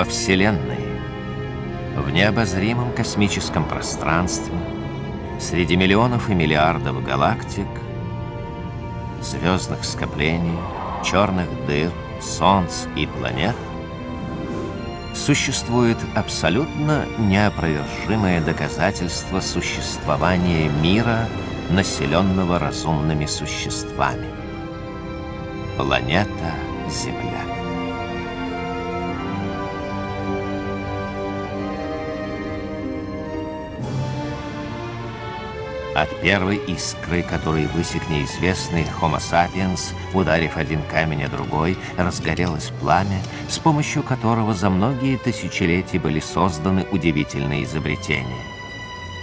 во Вселенной, в необозримом космическом пространстве, среди миллионов и миллиардов галактик, звездных скоплений, черных дыр, солнц и планет, существует абсолютно неопровержимое доказательство существования мира, населенного разумными существами. Планета Земля. От первой искры, которой высек неизвестный Homo sapiens, ударив один камень о другой, разгорелось пламя, с помощью которого за многие тысячелетия были созданы удивительные изобретения.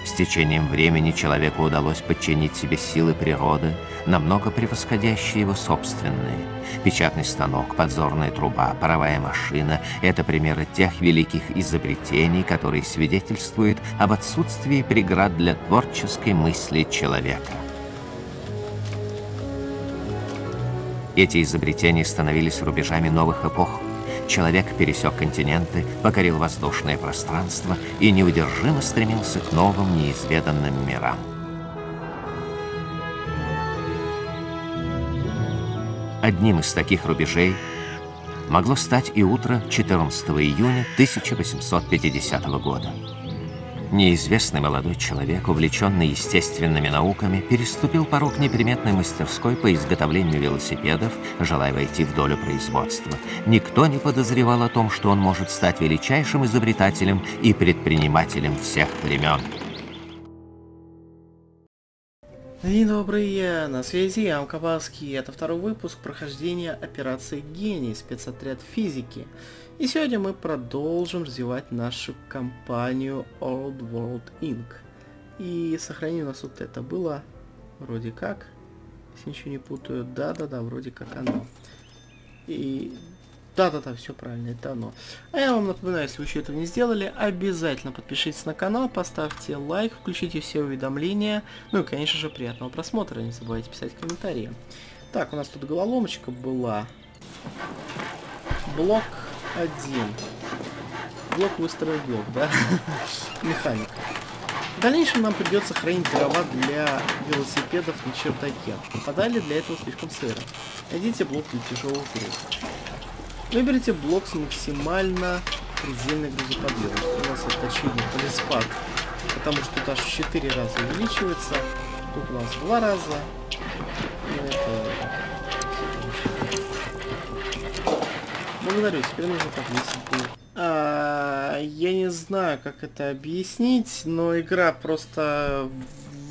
С течением времени человеку удалось подчинить себе силы природы, намного превосходящие его собственные. Печатный станок, подзорная труба, паровая машина – это примеры тех великих изобретений, которые свидетельствуют об отсутствии преград для творческой мысли человека. Эти изобретения становились рубежами новых эпох. Человек пересек континенты, покорил воздушное пространство и неудержимо стремился к новым неизведанным мирам. Одним из таких рубежей могло стать и утро 14 июня 1850 года. Неизвестный молодой человек, увлеченный естественными науками, переступил порог неприметной мастерской по изготовлению велосипедов, желая войти в долю производства. Никто не подозревал о том, что он может стать величайшим изобретателем и предпринимателем всех времен. День добрый, я на связи, я Амковский. Это второй выпуск прохождения операции «Гений», спецотряд физики. И сегодня мы продолжим развивать нашу компанию Old World Inc. И сохраним у нас вот это было, вроде как, если ничего не путаю, да-да-да, вроде как оно. И да-да-да, все правильно, это оно. А я вам напоминаю, если вы еще этого не сделали, обязательно подпишитесь на канал, поставьте лайк, включите все уведомления. Ну и, конечно же, приятного просмотра, не забывайте писать комментарии. Так, у нас тут головоломочка была. Блок. Один. Блок выстроил блок, да? Механика. В дальнейшем нам придется хранить дрова для велосипедов на чердаке. Подали для этого слишком сыро. Найдите блок для тяжелых грузов. Выберите блок с максимально предельной грузоподъемностью. У нас это очевидно полиспад, потому что тут аж в 4 раза увеличивается. Тут у нас в 2 раза. И это... Благодарю, теперь нужно подвесить. Я не знаю, как это объяснить, но игра просто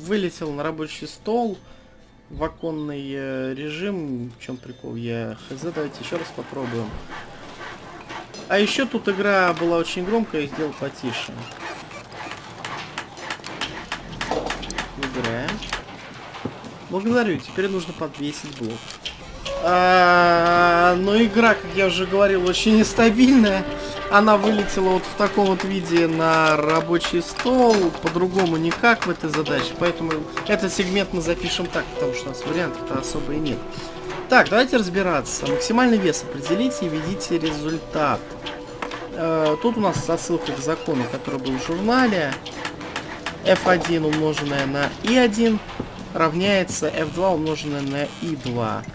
вылетела на рабочий стол в оконный режим. В чем прикол? Я хз, давайте еще раз попробуем. А еще тут игра была очень громкая, я сделал потише. Выбираем. Благодарю, теперь нужно подвесить блок. Но игра, как я уже говорил, очень нестабильная. Она вылетела вот в таком вот виде на рабочий стол. По-другому никак в этой задаче. Поэтому этот сегмент мы запишем так, потому что у нас вариантов-то особо и нет. Так, давайте разбираться. Максимальный вес определите и введите результат. Тут у нас отсылка к закону, который был в журнале. F1 умноженное на I1 равняется F2 умноженное на I2.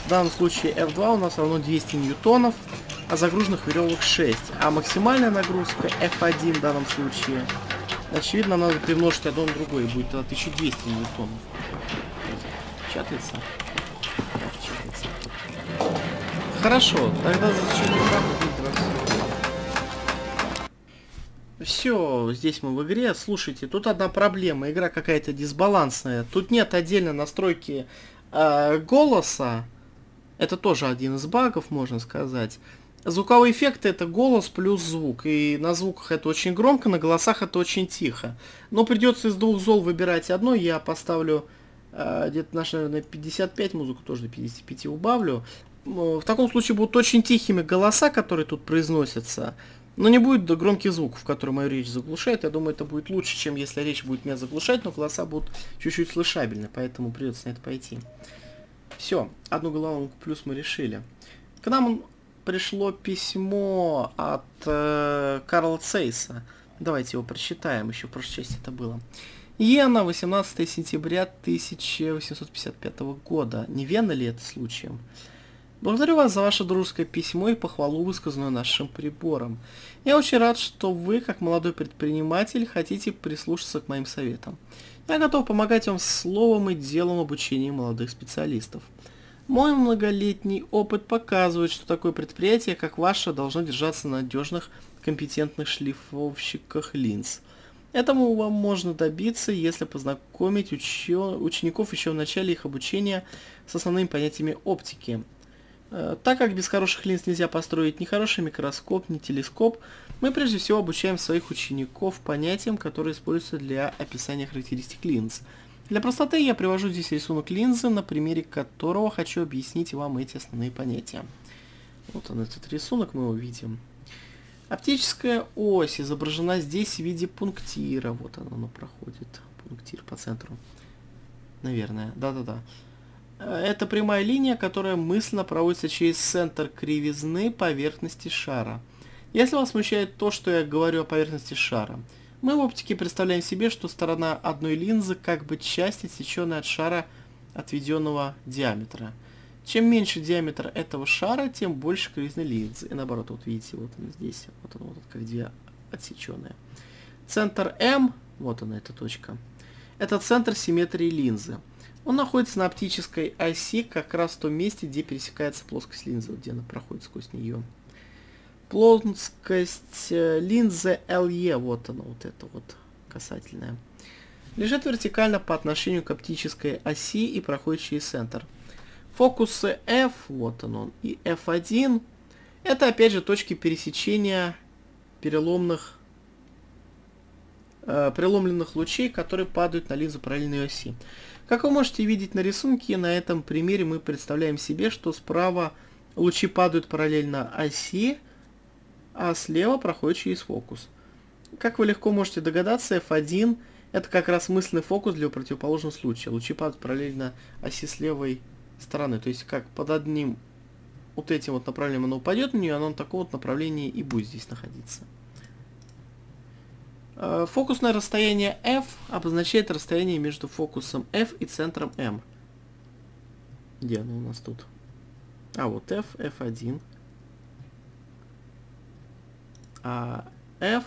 В данном случае F2 у нас равно 200 ньютонов, а загруженных веревок 6. А максимальная нагрузка F1 в данном случае, очевидно, надо примножить одно на другое, и будет 1200 ньютонов. Печатается? Да, печатается. Хорошо, тогда зачем будет. Все, здесь мы в игре. Слушайте, тут одна проблема, игра какая-то дисбалансная. Тут нет отдельной настройки голоса. Это тоже один из багов, можно сказать. Звуковые эффекты — это голос плюс звук. И на звуках это очень громко, на голосах это очень тихо. Но придется из двух зол выбирать одно. Я поставлю где-то наш, наверное, 55, музыку тоже до 55 убавлю. В таком случае будут очень тихими голоса, которые тут произносятся. Но не будет громких звуков, которые мою речь заглушает. Я думаю, это будет лучше, чем если речь будет меня заглушать, но голоса будут чуть-чуть слышабельны. Поэтому придется на это пойти. Все, одну головоломку плюс мы решили. К нам пришло письмо от Карла Цейса. Давайте его прочитаем, еще в прошлой части это было. Йена, 18 сентября 1855 года. Не Вена ли это случаем? Благодарю вас за ваше дружеское письмо и похвалу, высказанную нашим прибором. Я очень рад, что вы, как молодой предприниматель, хотите прислушаться к моим советам. Я готов помогать вам словом и делом в обучении молодых специалистов. Мой многолетний опыт показывает, что такое предприятие, как ваше, должно держаться на надежных, компетентных шлифовщиках линз. Этому вам можно добиться, если познакомить учеников еще в начале их обучения с основными понятиями оптики. Так как без хороших линз нельзя построить ни хороший микроскоп, ни телескоп, мы прежде всего обучаем своих учеников понятиям, которые используются для описания характеристик линз. Для простоты я привожу здесь рисунок линзы, на примере которого хочу объяснить вам эти основные понятия. Вот он, этот рисунок, мы его видим. Оптическая ось изображена здесь в виде пунктира. Вот оно проходит, пунктир по центру. Наверное, да-да-да. Это прямая линия, которая мысленно проводится через центр кривизны поверхности шара. Если вас смущает то, что я говорю о поверхности шара, мы в оптике представляем себе, что сторона одной линзы как бы часть, отсеченная от шара отведенного диаметра. Чем меньше диаметр этого шара, тем больше кривизны линзы. И наоборот, вот видите, вот он здесь, вот он как две отсеченные. Центр М, вот она эта точка, это центр симметрии линзы. Он находится на оптической оси, как раз в том месте, где пересекается плоскость линзы, где она проходит сквозь нее. Плоскость линзы LE, вот она, вот эта вот касательная, лежит вертикально по отношению к оптической оси и проходит через центр. Фокусы F, вот он, и F1, это опять же точки пересечения преломленных лучей, которые падают на линзу параллельной оси. Как вы можете видеть на рисунке, на этом примере мы представляем себе, что справа лучи падают параллельно оси, а слева проходит через фокус. Как вы легко можете догадаться, F1 это как раз мысленный фокус для противоположного случая. Лучи падают параллельно оси с левой стороны. То есть как под одним вот этим вот направлением оно упадет на нее, оно на таком вот направлении и будет здесь находиться. Фокусное расстояние F обозначает расстояние между фокусом F и центром M. Где оно у нас тут? А, вот F, F1. А F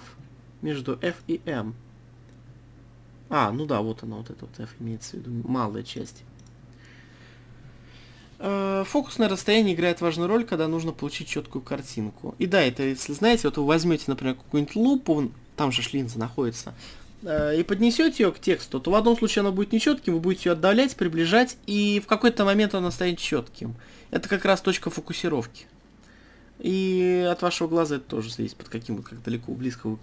между F и M. А, ну да, вот оно, вот это вот F имеется в виду, малая часть. Фокусное расстояние играет важную роль, когда нужно получить четкую картинку. И да, это если знаете, вот вы возьмете, например, какую-нибудь лупу, там же линза находится, и поднесете ее к тексту, то в одном случае она будет нечетким, вы будете ее отдалять, приближать, и в какой-то момент она станет четким. Это как раз точка фокусировки. И от вашего глаза это тоже зависит, под каким вы, как далеко, близко вы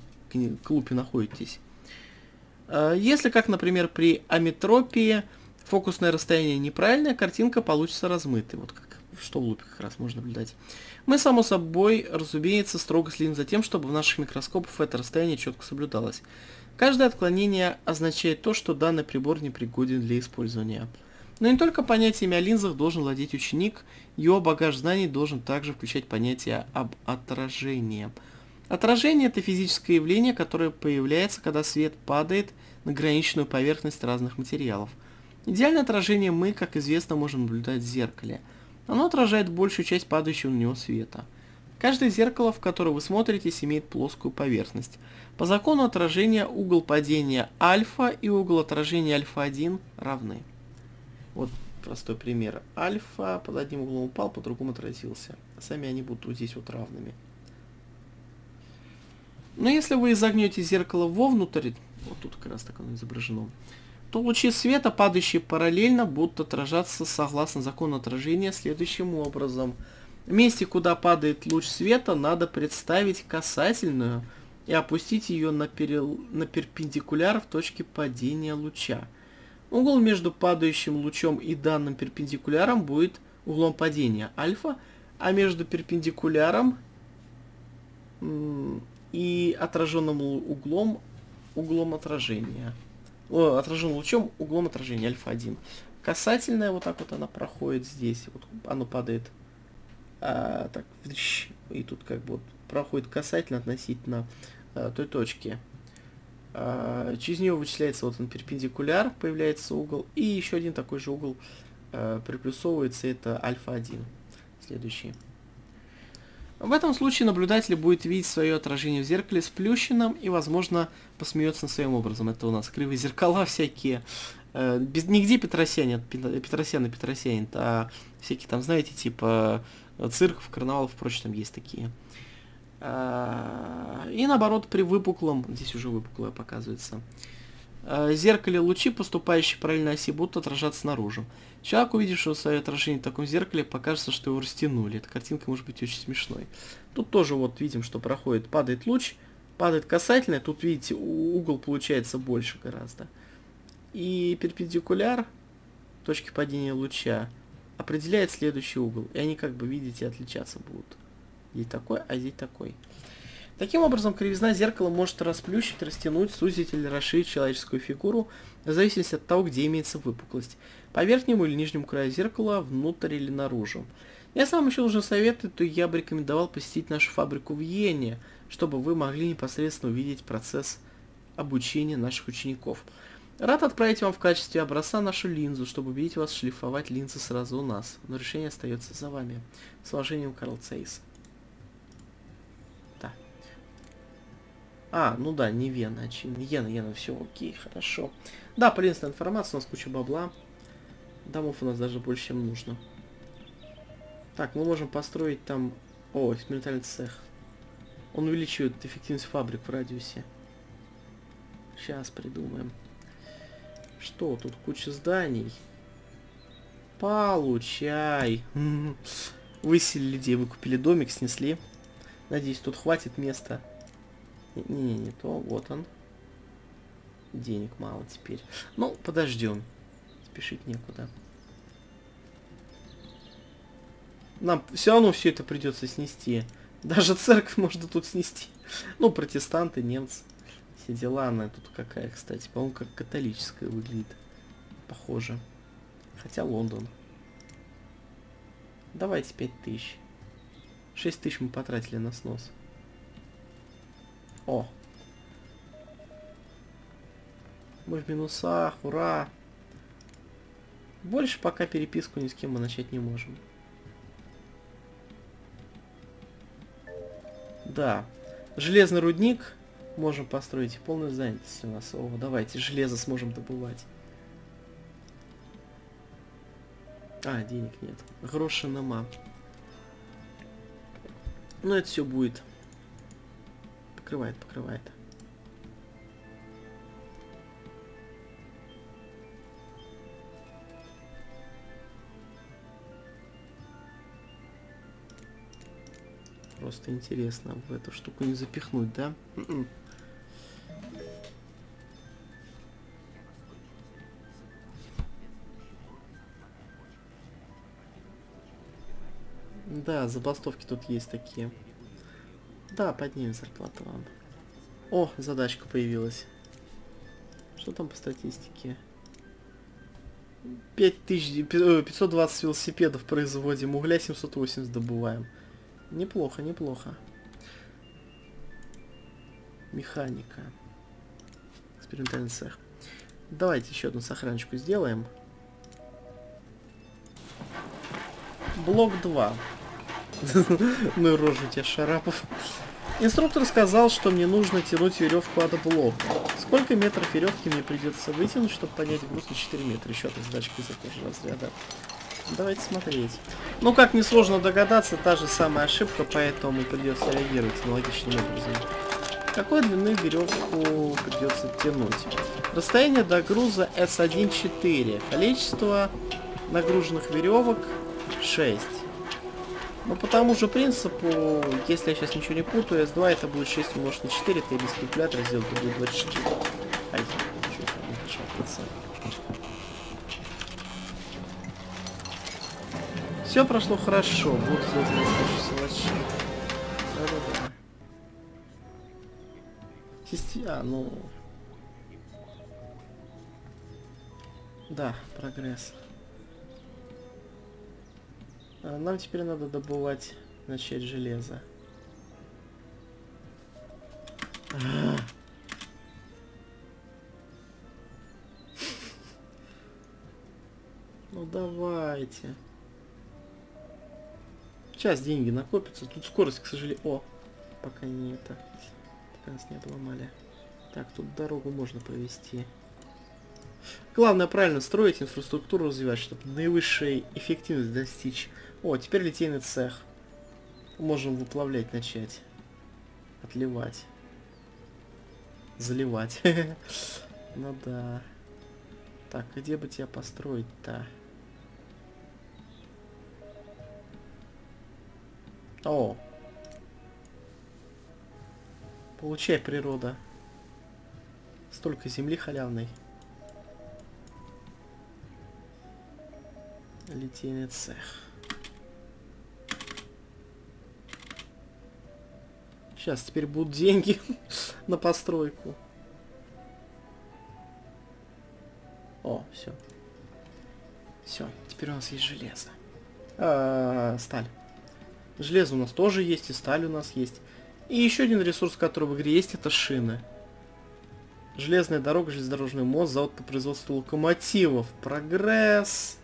к лупе находитесь. Если, как, например, при аметропии фокусное расстояние неправильное, картинка получится размытой. Вот как, что в лупе как раз можно наблюдать. Мы, само собой, разумеется, строго следим за тем, чтобы в наших микроскопах это расстояние четко соблюдалось. Каждое отклонение означает то, что данный прибор непригоден для использования. Но не только понятиями о линзах должен владеть ученик, его багаж знаний должен также включать понятие об отражении. Отражение – это физическое явление, которое появляется, когда свет падает на граничную поверхность разных материалов. Идеальное отражение мы, как известно, можем наблюдать в зеркале. Оно отражает большую часть падающего на него света. Каждое зеркало, в которое вы смотритесь, имеет плоскую поверхность. По закону отражения угол падения альфа и угол отражения альфа-1 равны. Вот простой пример. Альфа под одним углом упал, под другим отразился. Сами они будут вот здесь вот равными. Но если вы изогнете зеркало вовнутрь, вот тут как раз так оно изображено, то лучи света, падающие параллельно, будут отражаться согласно закону отражения следующим образом. В месте, куда падает луч света, надо представить касательную и опустить ее на перпендикуляр в точке падения луча. Угол между падающим лучом и данным перпендикуляром будет углом падения альфа, а между перпендикуляром и отраженным углом отражения. Отраженным лучом углом отражения альфа-1. Касательная вот так вот она проходит здесь. Вот оно падает Так, и тут как бы вот проходит касательно относительно той точки. Через нее вычисляется вот он перпендикуляр, появляется угол, и еще один такой же угол приплюсовывается, это альфа-1. Следующий. В этом случае наблюдатель будет видеть свое отражение в зеркале сплющенным и, возможно, посмеется над своим образом. Это у нас кривые зеркала всякие. Нигде Петросян, а всякие там, знаете, типа цирков, карнавалов, прочее там есть такие. И наоборот, при выпуклом, здесь уже выпуклое показывается, зеркале лучи, поступающие параллельно оси, будут отражаться наружу. Человек, увидевший свое отражение в таком зеркале, покажется, что его растянули. Эта картинка может быть очень смешной. Тут тоже вот видим, что проходит, падает луч, падает касательная, тут, видите, угол получается больше гораздо. И перпендикуляр точки падения луча определяет следующий угол. И они, как бы, видите, отличаться будут. Здесь такой, а здесь такой. Таким образом, кривизна зеркала может расплющить, растянуть, сузить или расширить человеческую фигуру, в зависимости от того, где имеется выпуклость. По верхнему или нижнему краю зеркала, внутрь или наружу. Если вам еще нужны советы, то я бы рекомендовал посетить нашу фабрику в Йене, чтобы вы могли непосредственно увидеть процесс обучения наших учеников. Рад отправить вам в качестве образца нашу линзу, чтобы убедить вас шлифовать линзы сразу у нас. Но решение остается за вами. С уважением, Карл Цейс. Да. А, ну да, не Вена, очевидно. Йена, все, окей, хорошо. Да, полезная информация, у нас куча бабла. Домов у нас даже больше, чем нужно. Так, мы можем построить там... О, экспериментальный цех. Он увеличивает эффективность фабрик в радиусе. Сейчас придумаем. Что, тут куча зданий. Получай. Выселили людей, выкупили домик, снесли. Надеюсь, тут хватит места. Не то, вот он. Денег мало теперь. Ну, подождем. Спешить некуда. Нам все равно все это придется снести. Даже церковь можно тут снести. Ну, протестанты, немцы. Все дела, она тут какая, кстати. По-моему, как католическая выглядит. Похоже. Хотя Лондон. Давайте 5000. 6000 мы потратили на снос. О! Мы в минусах, ура! Больше пока переписку ни с кем мы начать не можем. Да. Железный рудник... Можем построить полную занятость у нас. О, давайте железо сможем добывать. А, денег нет. Гроша нема. Ну, это все будет. Покрывает. Просто интересно в эту штуку не запихнуть, да? Да, забастовки тут есть такие. Да, поднимем зарплату вам. О, задачка появилась. Что там по статистике? 5520 велосипедов производим, угля 780 добываем. Неплохо. Механика. Экспериментальный цех. Давайте еще одну сохраночку сделаем. Блок 2. Ну и рожа у тебя, Шарапов. Инструктор сказал, что мне нужно тянуть веревку от блока. Сколько метров веревки мне придется вытянуть, чтобы поднять груз на 4 метра? Еще одна задачка из этого же разряда. Давайте смотреть. Ну, как несложно догадаться, та же самая ошибка, поэтому придется реагировать аналогичным образом. Какой длины веревку придется тянуть? Расстояние до груза S1,4. Количество нагруженных веревок 6. Но по тому же принципу, если я сейчас ничего не путаю, S2 это будет 6 умножить на 4, это и без калькулятора сделать будет 24. Ай, что-то не печатается. Все прошло хорошо, будут сделаны следующие сволочи. Да. Ну... Да, прогресс. Нам теперь надо добывать, начать железо. Ну давайте. Сейчас деньги накопятся. Тут скорость, к сожалению... О, пока не это. Пока нас не обломали. Так, тут дорогу можно провести. Главное правильно строить, инфраструктуру развивать, чтобы наивысшей эффективности достичь. О, теперь литейный цех. Можем выплавлять начать. Отливать. Заливать. Ну да. Так, где бы тебя построить-то? О! Получай, природа. Столько земли халявной. Литейный цех. Сейчас теперь будут деньги на постройку. О, все. Все, теперь у нас есть железо. Сталь. Железо у нас тоже есть, и сталь у нас есть. И еще один ресурс, который в игре есть, это шины. Железная дорога, железнодорожный мост, завод по производству локомотивов. Прогресс.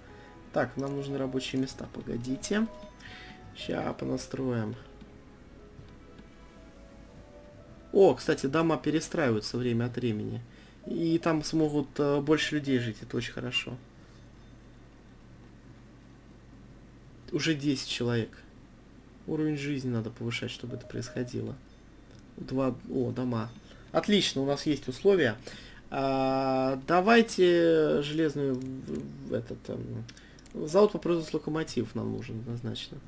Так, нам нужны рабочие места. Погодите. Сейчас понастроим. О, кстати, дома перестраиваются время от времени. И там смогут больше людей жить. Это очень хорошо. Уже 10 человек. Уровень жизни надо повышать, чтобы это происходило. Два... О, дома. Отлично, у нас есть условия. Давайте железную... Завод по производству локомотив нам нужен однозначно.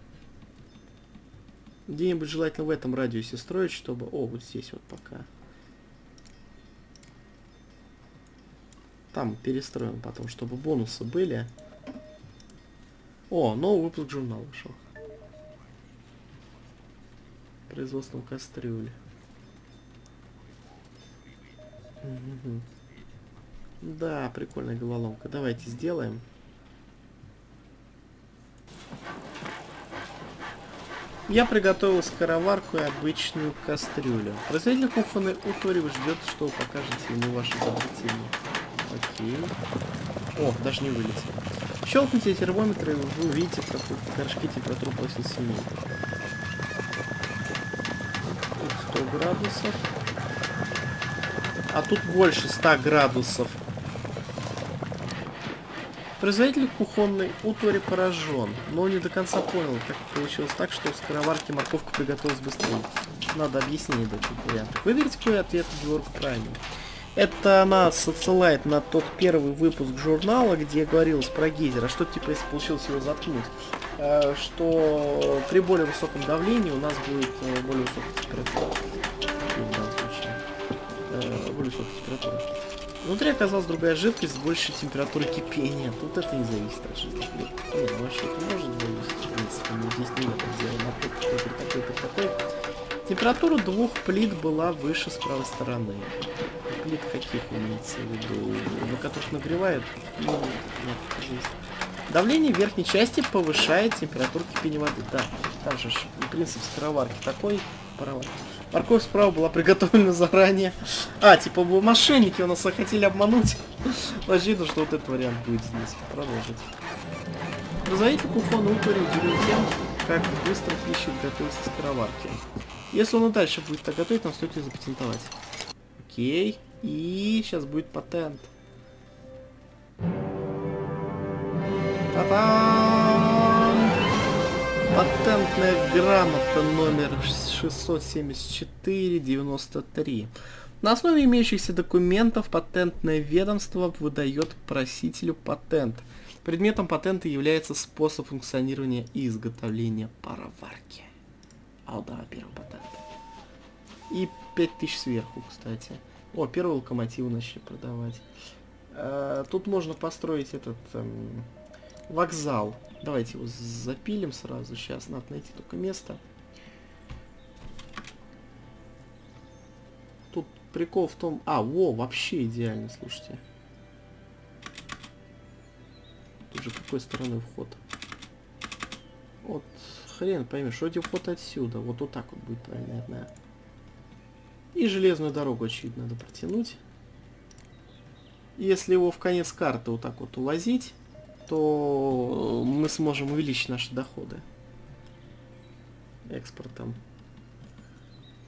Где-нибудь желательно в этом радиусе строить, чтобы... О, вот здесь вот пока. Там перестроим потом, чтобы бонусы были. О, новый выпуск журнала вышел. Производством кастрюль. Угу. Да, прикольная головоломка. Давайте сделаем. Я приготовил скороварку и обычную кастрюлю. Производитель кухонной утвари ждет, что вы покажете ему ваше изобретение. Окей. О, даже не вылетел. Щелкните термометр, и вы увидите, как в горшке температуру после 7. Тут 100 градусов. А тут больше 100 градусов. Производитель кухонной утвари поражен, но не до конца понял, как получилось так, что в скороварке морковка приготовилась быстрее. Надо объяснение дать вариантов. Выберите какой ответ Георг правильный. Это нас отсылает на тот первый выпуск журнала, где говорилось про гейзер, а что типа если получилось его заткнуть, что при более высоком давлении у нас будет более высокая температура. В данном случае. Более высокая температура. Внутри оказалась другая жидкость с большей температурой кипения. Тут это не зависит от жидкости. Нет, вообще это может зависеть, в принципе, но здесь не надо делать. Температура двух плит была выше с правой стороны. Плит каких имеется в виду? На которых нагревают? Ну, нет, здесь. Давление верхней части повышает температуру кипения воды. Да, там же принцип скороварки такой, пароварки. Морковь справа была приготовлена заранее. А, типа мошенники у нас хотели обмануть. Ложится, что вот этот вариант будет здесь. Продолжить. Производитель кухонной утвари удивлен тем, как быстро пища готовится с скороварки. Если он и дальше будет так готовить, нам стоит ее запатентовать. Окей. И сейчас будет патент. Та-дам! Патентная грамота номер 674-93. На основе имеющихся документов патентное ведомство выдает просителю патент. Предметом патента является способ функционирования и изготовления пароварки. А, да, первый патент. И 5000 сверху, кстати. О, первый локомотив начали продавать. Тут можно построить этот... вокзал. Давайте его запилим сразу. Сейчас надо найти только место. Тут прикол в том... А, во, вообще идеально, слушайте. Тут же какой стороны вход? Вот, хрен пойми, вроде вот отсюда. Вот так вот будет, наверное. И железную дорогу чуть надо протянуть. Если его в конец карты вот так вот улазить, то мы сможем увеличить наши доходы экспортом.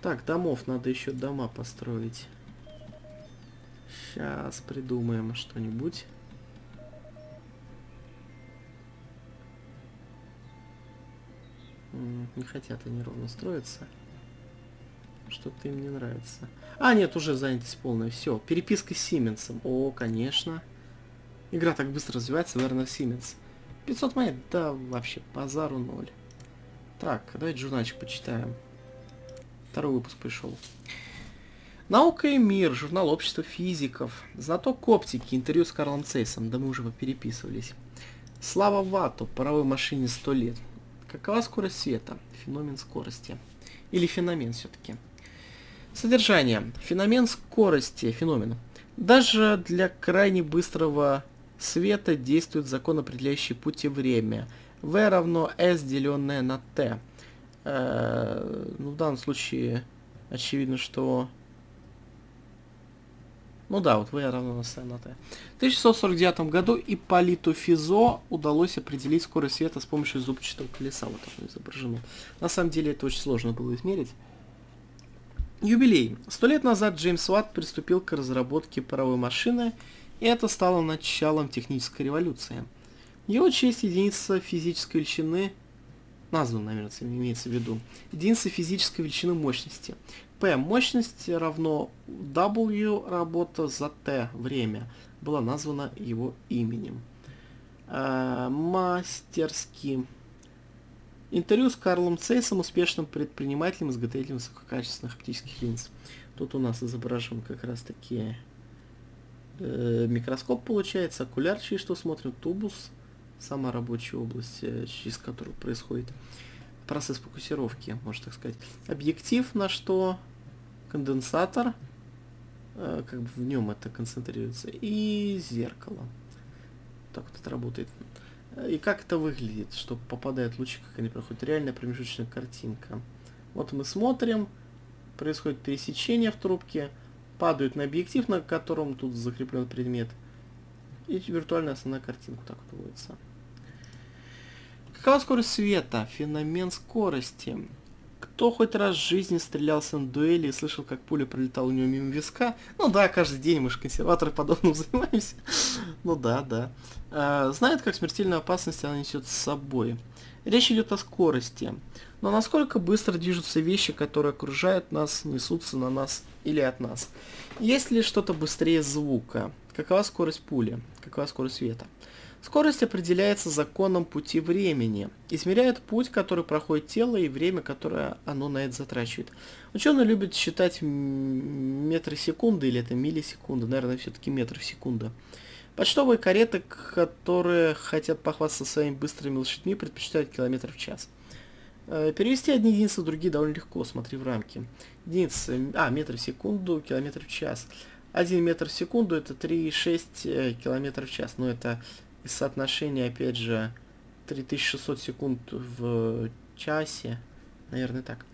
Так, домов надо еще дома построить. Сейчас придумаем что-нибудь. Не хотят они ровно строиться. Что-то им не нравится. А, нет, уже занятость полная. Все, переписка с Сименсом. О, конечно. Игра так быстро развивается, Вернер Сименс. 500 монет, да вообще, базару ноль. Так, давайте журнальчик почитаем. Второй выпуск пришел. Наука и мир, журнал общества физиков. Знаток оптики, интервью с Карлом Цейсом. Да мы уже попереписывались. Слава Ватту, паровой машине 100 лет. Какова скорость света? Феномен скорости. Или феномен все-таки. Содержание. Феномен скорости. Феномен. Даже для крайне быстрого света действует закон, определяющий путь и время. V равно S, деленное на T. Ну, в данном случае очевидно, что... Ну да, вот V равно S на T. В 1649 году Ипполиту Физо удалось определить скорость света с помощью зубчатого колеса. Вот оно изображено. На самом деле это очень сложно было измерить. Юбилей. 100 лет назад Джеймс Уатт приступил к разработке паровой машины, и это стало началом технической революции. В его честь единица физической величины... Назван, наверное, имеется в виду. Единица физической величины мощности. P. Мощность равно W, работа за T, время. Была названа его именем. Мастерски. Интервью с Карлом Цейсом, успешным предпринимателем, изготовителем высококачественных оптических линз. Тут у нас изображен как раз таки микроскоп, получается, окуляр, через что смотрим, тубус. Сама рабочая область, через которую происходит процесс фокусировки, можно так сказать. Объектив, на что конденсатор, как бы в нем это концентрируется, и зеркало. Так вот это работает. И как это выглядит, что попадают лучи, как они проходят. Реальная промежуточная картинка. Вот мы смотрим, происходит пересечение в трубке, падают на объектив, на котором тут закреплен предмет, и виртуальная основная картинка так вот выводится. Какова скорость света? Феномен скорости. Кто хоть раз в жизни стрелялся на дуэли и слышал, как пуля пролетала у него мимо виска? Ну да, каждый день мы же консерваторы подобным занимаемся. Ну да, да. Знает, как смертельную опасность она несет с собой. Речь идет о скорости. Но насколько быстро движутся вещи, которые окружают нас, несутся на нас или от нас? Есть ли что-то быстрее звука? Какова скорость пули? Какова скорость света? Скорость определяется законом пути времени. Измеряет путь, который проходит тело, и время, которое оно на это затрачивает. Ученые любят считать метры в секунду, или это миллисекунды, наверное, все-таки метры в секунду. Почтовые кареты, которые хотят похвастаться своими быстрыми лошадьми, предпочитают километр в час. Перевести одни единицы в другие довольно легко, смотри в рамки. Единицы, метр в секунду, километр в час. 1 метр в секунду это 3,6 километров в час, но это соотношение, опять же, 3600 секунд в часе, наверное, так.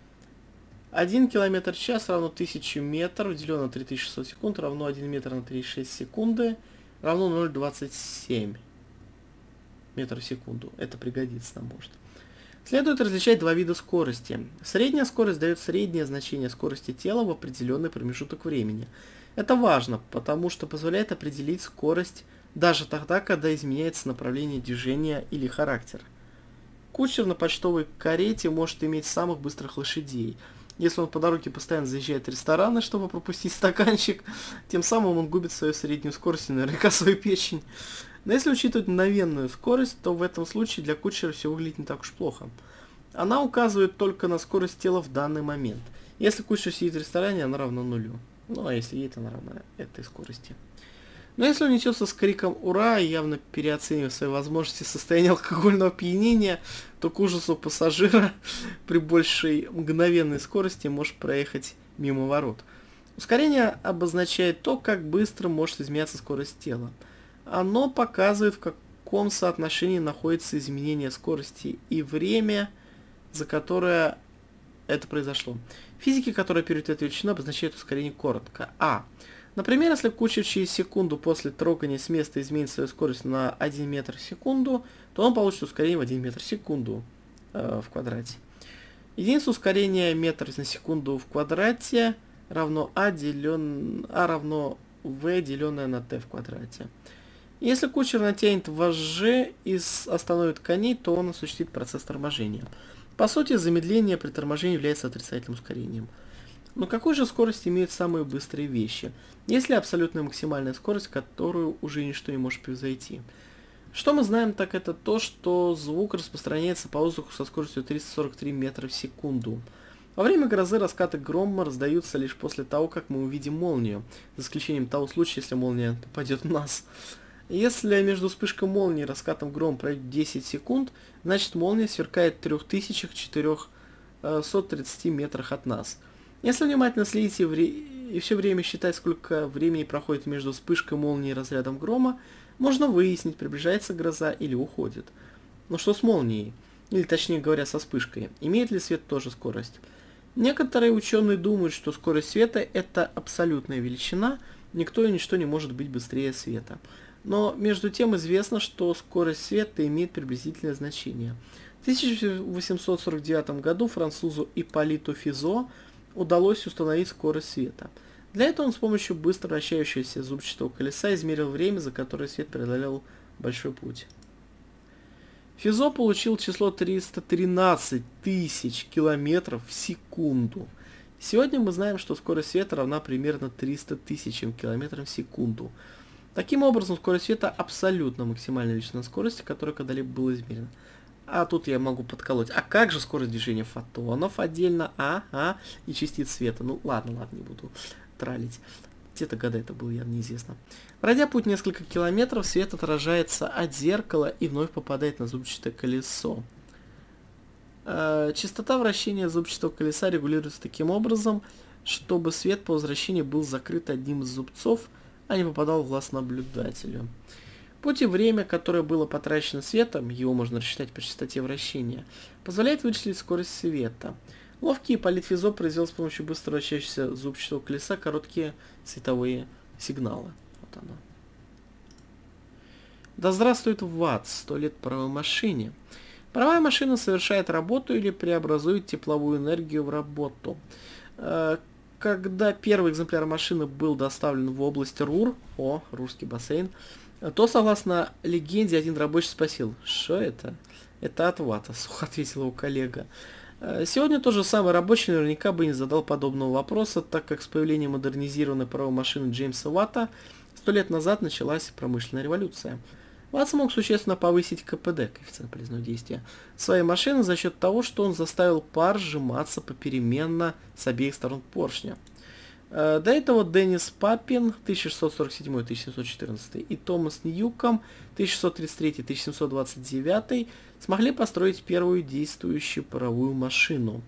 1 километр в час равно 1000 метров, делено на 3600 секунд, равно 1 метр на 3,6 секунды, равно 0,27 метров в секунду. Это пригодится нам может. Следует различать два вида скорости. Средняя скорость дает среднее значение скорости тела в определенный промежуток времени. Это важно, потому что позволяет определить скорость даже тогда, когда изменяется направление движения или характер. Кучер на почтовой карете может иметь самых быстрых лошадей. Если он по дороге постоянно заезжает в рестораны, чтобы пропустить стаканчик, тем самым он губит свою среднюю скорость и наверняка свою печень. Но если учитывать мгновенную скорость, то в этом случае для кучера все выглядит не так уж плохо. Она указывает только на скорость тела в данный момент. Если кучер сидит в ресторане, она равна нулю. Ну а если едет, она равна этой скорости. Но если он несется с криком «Ура!», явно переоценивая свои возможности состояния алкогольного опьянения, то к ужасу пассажира при большей мгновенной скорости может проехать мимо ворот. Ускорение обозначает то, как быстро может изменяться скорость тела. Оно показывает, в каком соотношении находится изменение скорости и время, за которое это произошло. Физики, которые передают эту величину, обозначают ускорение коротко. А. Например, если кучер через секунду после трогания с места изменит свою скорость на 1 метр в секунду, то он получит ускорение в 1 метр в секунду в квадрате. Единица ускорения метр на секунду в квадрате равно А равно В, деленное на Т в квадрате. Если кучер натянет вожжи и остановит коней, то он осуществит процесс торможения. По сути, замедление при торможении является отрицательным ускорением. Но какую же скорость имеют самые быстрые вещи? Есть ли абсолютная максимальная скорость, которую уже ничто не может превзойти? Что мы знаем, так это то, что звук распространяется по воздуху со скоростью 343 метра в секунду. Во время грозы раскаты грома раздаются лишь после того, как мы увидим молнию, за исключением того случая, если молния попадет в нас. Если между вспышкой молнии и раскатом грома пройдет 10 секунд, значит молния сверкает в 3430 метрах от нас. Если внимательно следите и все время считать, сколько времени проходит между вспышкой молнии и разрядом грома, можно выяснить, приближается гроза или уходит. Но что с молнией? Или, точнее говоря, со вспышкой? Имеет ли свет тоже скорость? Некоторые ученые думают, что скорость света – это абсолютная величина, никто и ничто не может быть быстрее света. Но между тем известно, что скорость света имеет приблизительное значение. В 1849 году французу Ипполиту Физо удалось установить скорость света. Для этого он с помощью быстро вращающегося зубчатого колеса измерил время, за которое свет преодолел большой путь. Физо получил число 313 тысяч километров в секунду. Сегодня мы знаем, что скорость света равна примерно 300 тысячам километров в секунду. Таким образом, скорость света абсолютно максимальная величина скорости, которая когда-либо была измерена. А тут я могу подколоть. А как же скорость движения фотонов отдельно? И частиц света. Ну ладно, не буду тралить. Где-то года это было, явно неизвестно. Пройдя путь несколько километров, свет отражается от зеркала и вновь попадает на зубчатое колесо. Частота вращения зубчатого колеса регулируется таким образом, чтобы свет по возвращении был закрыт одним из зубцов, а не попадал в глаз наблюдателю. Путь и время, которое было потрачено светом, его можно рассчитать по частоте вращения, позволяет вычислить скорость света. Ловкий Ипполит Физо произвел с помощью быстро вращающегося зубчатого колеса короткие световые сигналы. Вот оно. Да здравствует Ватт, 100 лет паровой машине. Паровая машина совершает работу или преобразует тепловую энергию в работу. Когда первый экземпляр машины был доставлен в область Рур, русский бассейн, то, согласно легенде, один рабочий спросил: «Что это?» «Это от Ватта», — сухо ответил его коллега. Сегодня тот же самый рабочий наверняка бы не задал подобного вопроса, так как с появлением модернизированной паровой машины Джеймса Уатта 100 лет назад началась промышленная революция. Ватт смог существенно повысить КПД, коэффициент полезного действия, своей машины за счет того, что он заставил пар сжиматься попеременно с обеих сторон поршня. До этого Денис Папин 1647-1714 и Томас Ньюком 1633-1729 смогли построить первую действующую паровую машину.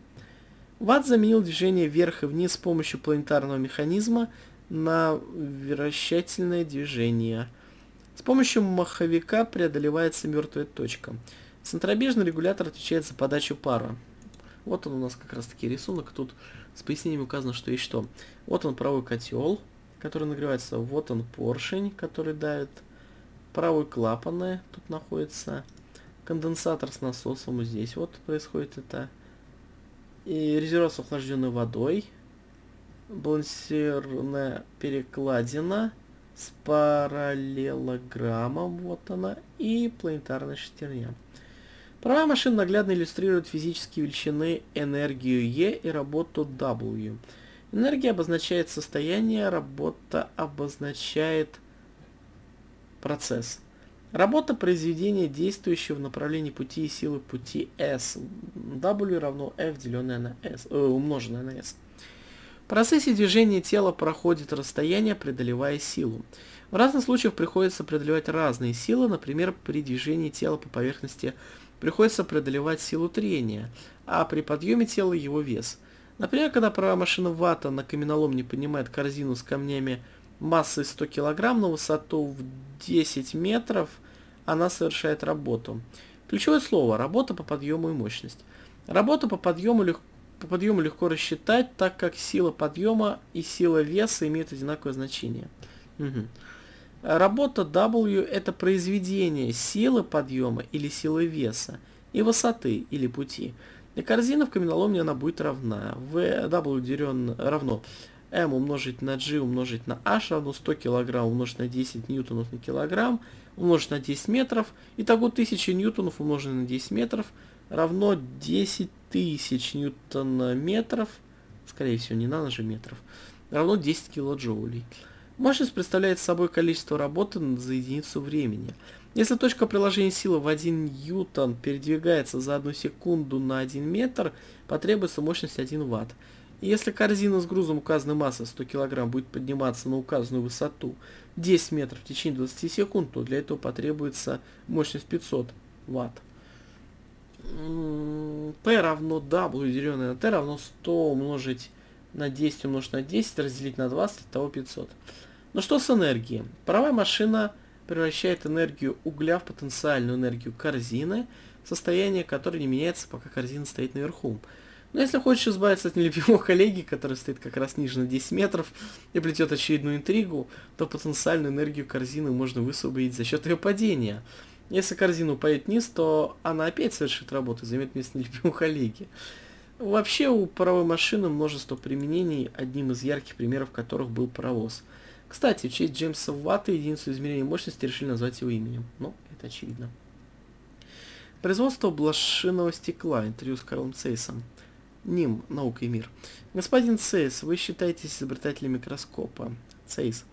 Ватт заменил движение вверх и вниз с помощью планетарного механизма на вращательное движение. С помощью маховика преодолевается мертвая точка. Центробежный регулятор отвечает за подачу пара. Вот он у нас как раз таки рисунок, тут с пояснением указано, что и что. Вот он правый котел, который нагревается, вот он поршень, который давит, правый клапаны тут находится, конденсатор с насосом вот здесь вот происходит это, и резервуар с охлажденной водой, балансирная перекладина с параллелограммом, вот она, и планетарная шестерня. Паровая машина наглядно иллюстрирует физические величины энергию E и работу W. Энергия обозначает состояние, работа обозначает процесс. Работа – произведение действующего в направлении пути и силы пути S. W равно F, деленное на S, умноженное на S. В процессе движения тела проходит расстояние, преодолевая силу. В разных случаях приходится преодолевать разные силы, например, при движении тела по поверхности приходится преодолевать силу трения, а при подъеме тела его вес. Например, когда паровая машина Ватта на каменоломне поднимает корзину с камнями массой 100 кг на высоту в 10 метров, она совершает работу. Ключевое слово – работа по подъему и мощность. Работу по подъему легко рассчитать, так как сила подъема и сила веса имеют одинаковое значение. Угу. Работа W – это произведение силы подъема или силы веса и высоты или пути. И корзина в каменоломне она будет равна. W равно m умножить на g умножить на h равно 100 кг умножить на 10 ньютонов на килограмм умножить на 10 метров. Итого 1000 ньютонов умноженное на 10 метров равно 10 тысяч ньютон-метров, скорее всего не нано-метров, равно 10 килоджоулей. Мощность представляет собой количество работы за единицу времени. Если точка приложения силы в 1 ньютон передвигается за 1 секунду на 1 метр, потребуется мощность 1 ватт. И если корзина с грузом указанной массы 100 кг будет подниматься на указанную высоту 10 метров в течение 20 секунд, то для этого потребуется мощность 500 ватт. P равно W, деленное на T равно 100 умножить на 10 умножить на 10, разделить на 20, итого 500. Но что с энергией? Паровая машина превращает энергию угля в потенциальную энергию корзины, состояние которой не меняется, пока корзина стоит наверху. Но если хочешь избавиться от нелюбимого коллеги, который стоит как раз ниже на 10 метров и плетет очередную интригу, то потенциальную энергию корзины можно высвободить за счет ее падения. Если корзина упадет вниз, то она опять совершит работу и займет место нелюбимого коллеги. Вообще у паровой машины множество применений, одним из ярких примеров которых был паровоз. Кстати, в честь Джеймса Уатта единицу измерения мощности решили назвать его именем. Ну, это очевидно. Производство блошиного стекла. Интервью с Карлом Цейсом. Ним. Наука и мир. Господин Цейс, вы считаетесь изобретателем микроскопа. Цейс.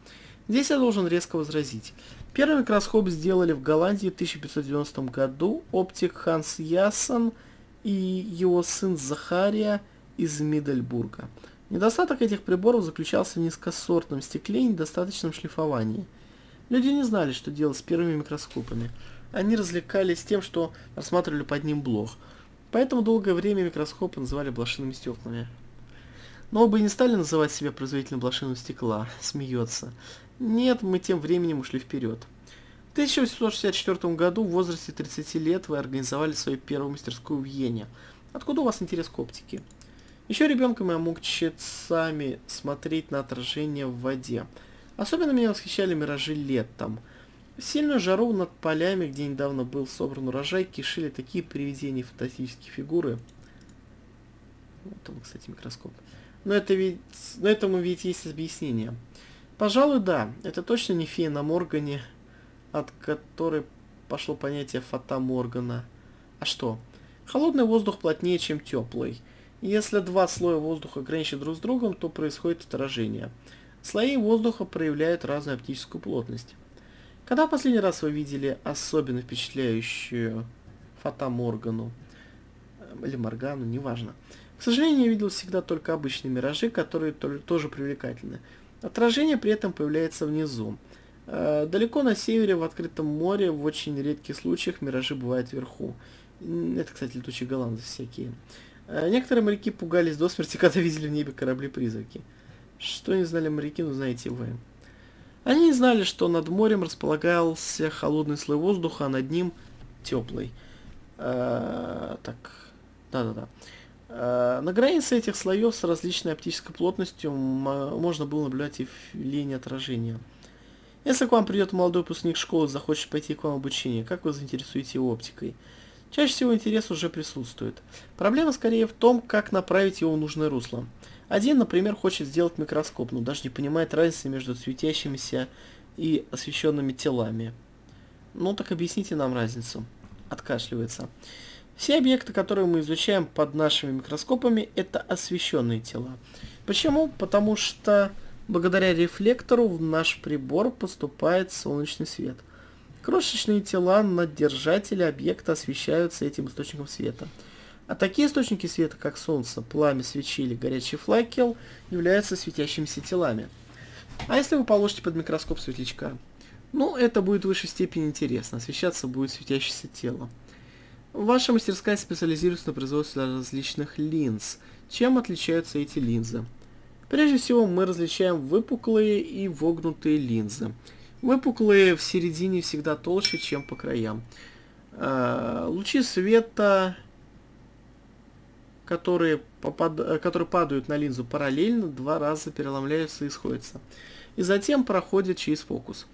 Здесь я должен резко возразить. Первый микроскоп сделали в Голландии в 1590 году. Оптик Ханс Ясен и его сын Захария из Миддельбурга. Недостаток этих приборов заключался в низкосортном стекле и недостаточном шлифовании. Люди не знали, что делать с первыми микроскопами. Они развлекались тем, что рассматривали под ним блох. Поэтому долгое время микроскопы называли блошиными стеклами. Но оба и не стали называть себя производителем блошиного стекла. Смеется. Нет, мы тем временем ушли вперед. В 1864 году в возрасте 30 лет вы организовали свою первую мастерскую в Йене. Откуда у вас интерес к оптике? Еще ребенком я мог часами смотреть на отражение в воде. Особенно меня восхищали миражи летом. Сильную жару над полями, где недавно был собран урожай, кишили такие привидения и фантастические фигуры. Вот там, кстати, микроскоп. Но этому ведь есть объяснение. Пожалуй, да. Это точно не фея на Моргане, от которой пошло понятие фата-Моргана. А что? Холодный воздух плотнее, чем теплый. Если два слоя воздуха граничат друг с другом, то происходит отражение. Слои воздуха проявляют разную оптическую плотность. Когда в последний раз вы видели особенно впечатляющую фотоморгану? Или моргану, неважно. К сожалению, я видел всегда только обычные миражи, которые тоже привлекательны. Отражение при этом появляется внизу. Далеко на севере, в открытом море, в очень редких случаях миражи бывают вверху. Это, кстати, летучие голландцы всякие. Некоторые моряки пугались до смерти, когда видели в небе корабли-призраки. Что не знали моряки, ну знаете вы. Они не знали, что над морем располагался холодный слой воздуха, а над ним теплый. На границе этих слоев с различной оптической плотностью можно было наблюдать и линии отражения. Если к вам придет молодой выпускник школы и захочет пойти к вам в обучение, как вы заинтересуете его оптикой? Чаще всего интерес уже присутствует. Проблема скорее в том, как направить его в нужное русло. Один, например, хочет сделать микроскоп, но даже не понимает разницы между светящимися и освещенными телами. Ну так объясните нам разницу. Откашливается. Все объекты, которые мы изучаем под нашими микроскопами, это освещенные тела. Почему? Потому что благодаря рефлектору в наш прибор поступает солнечный свет. Крошечные тела на держателе объекта освещаются этим источником света. А такие источники света, как солнце, пламя свечи или горячий факел, являются светящимися телами. А если вы положите под микроскоп светлячка? Ну, это будет в высшей степени интересно. Освещаться будет светящееся тело. Ваша мастерская специализируется на производстве различных линз. Чем отличаются эти линзы? Прежде всего, мы различаем выпуклые и вогнутые линзы. Выпуклые в середине всегда толще, чем по краям. Лучи света, которые падают на линзу параллельно, два раза переломляются и сходятся. И затем проходят через фокус.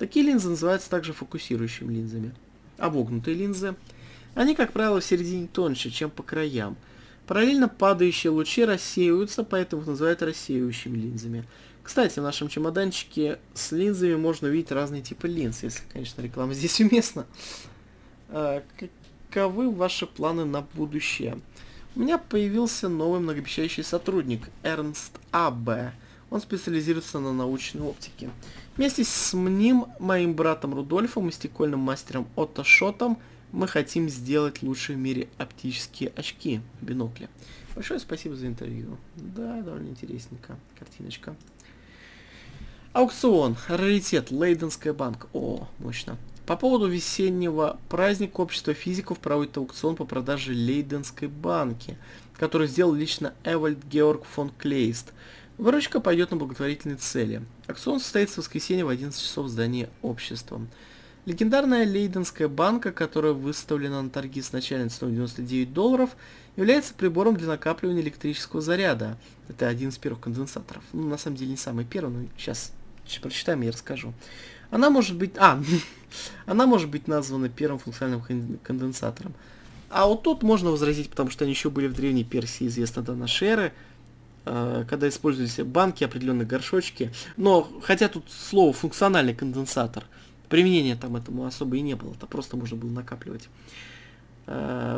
Такие линзы называются также фокусирующими линзами. Обогнутые линзы. Они, как правило, в середине тоньше, чем по краям. Параллельно падающие лучи рассеиваются, поэтому их называют рассеивающими линзами. Кстати, в нашем чемоданчике с линзами можно увидеть разные типы линз, если, конечно, реклама здесь уместна. Каковы ваши планы на будущее? У меня появился новый многообещающий сотрудник, Эрнст А.Б. Он специализируется на научной оптике. Вместе с ним, моим братом Рудольфом и стекольным мастером Отто Шотом мы хотим сделать лучшие в мире оптические очки, бинокли. Большое спасибо за интервью. Да, довольно интересненько. Картиночка. Аукцион. Раритет. Лейденская банка. О, мощно. По поводу весеннего праздника общество физиков проводит аукцион по продаже Лейденской банки, который сделал лично Эвальд Георг фон Клейст. Выручка пойдет на благотворительные цели. Аукцион состоится в воскресенье в 11 часов в здании общества. Легендарная Лейденская банка, которая выставлена на торги с начальной ценой $99, является прибором для накапливания электрического заряда. Это один из первых конденсаторов. Ну, на самом деле, не самый первый, но сейчас прочитаем и расскажу. Она может быть названа первым функциональным конденсатором. А вот тут можно возразить, потому что они еще были в Древней Персии, известно до нашей эры, когда использовались банки, определенные горшочки. Но, хотя тут слово «функциональный конденсатор», применения там этому особо и не было, это просто можно было накапливать.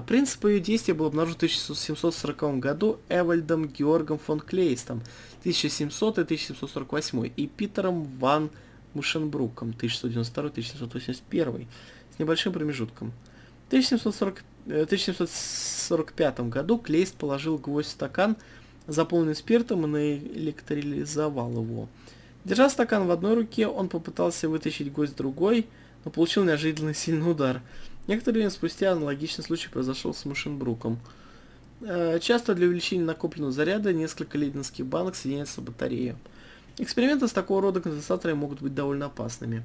Принцип ее действия был обнаружен в 1740 году Эвальдом Георгом фон Клейстом 1700 и 1748 и Питером Ван Мушенбруком 1692-1781 с небольшим промежутком. В 1745 году Клейст положил гвоздь в стакан, заполненный спиртом, и наэлектролизовал его. Держа стакан в одной руке, он попытался вытащить гвоздь другой, но получил неожиданно сильный удар. Некоторое время спустя аналогичный случай произошел с Мушенбруком. Часто для увеличения накопленного заряда несколько лейденских банок соединяются в батарею. Эксперименты с такого рода конденсаторами могут быть довольно опасными.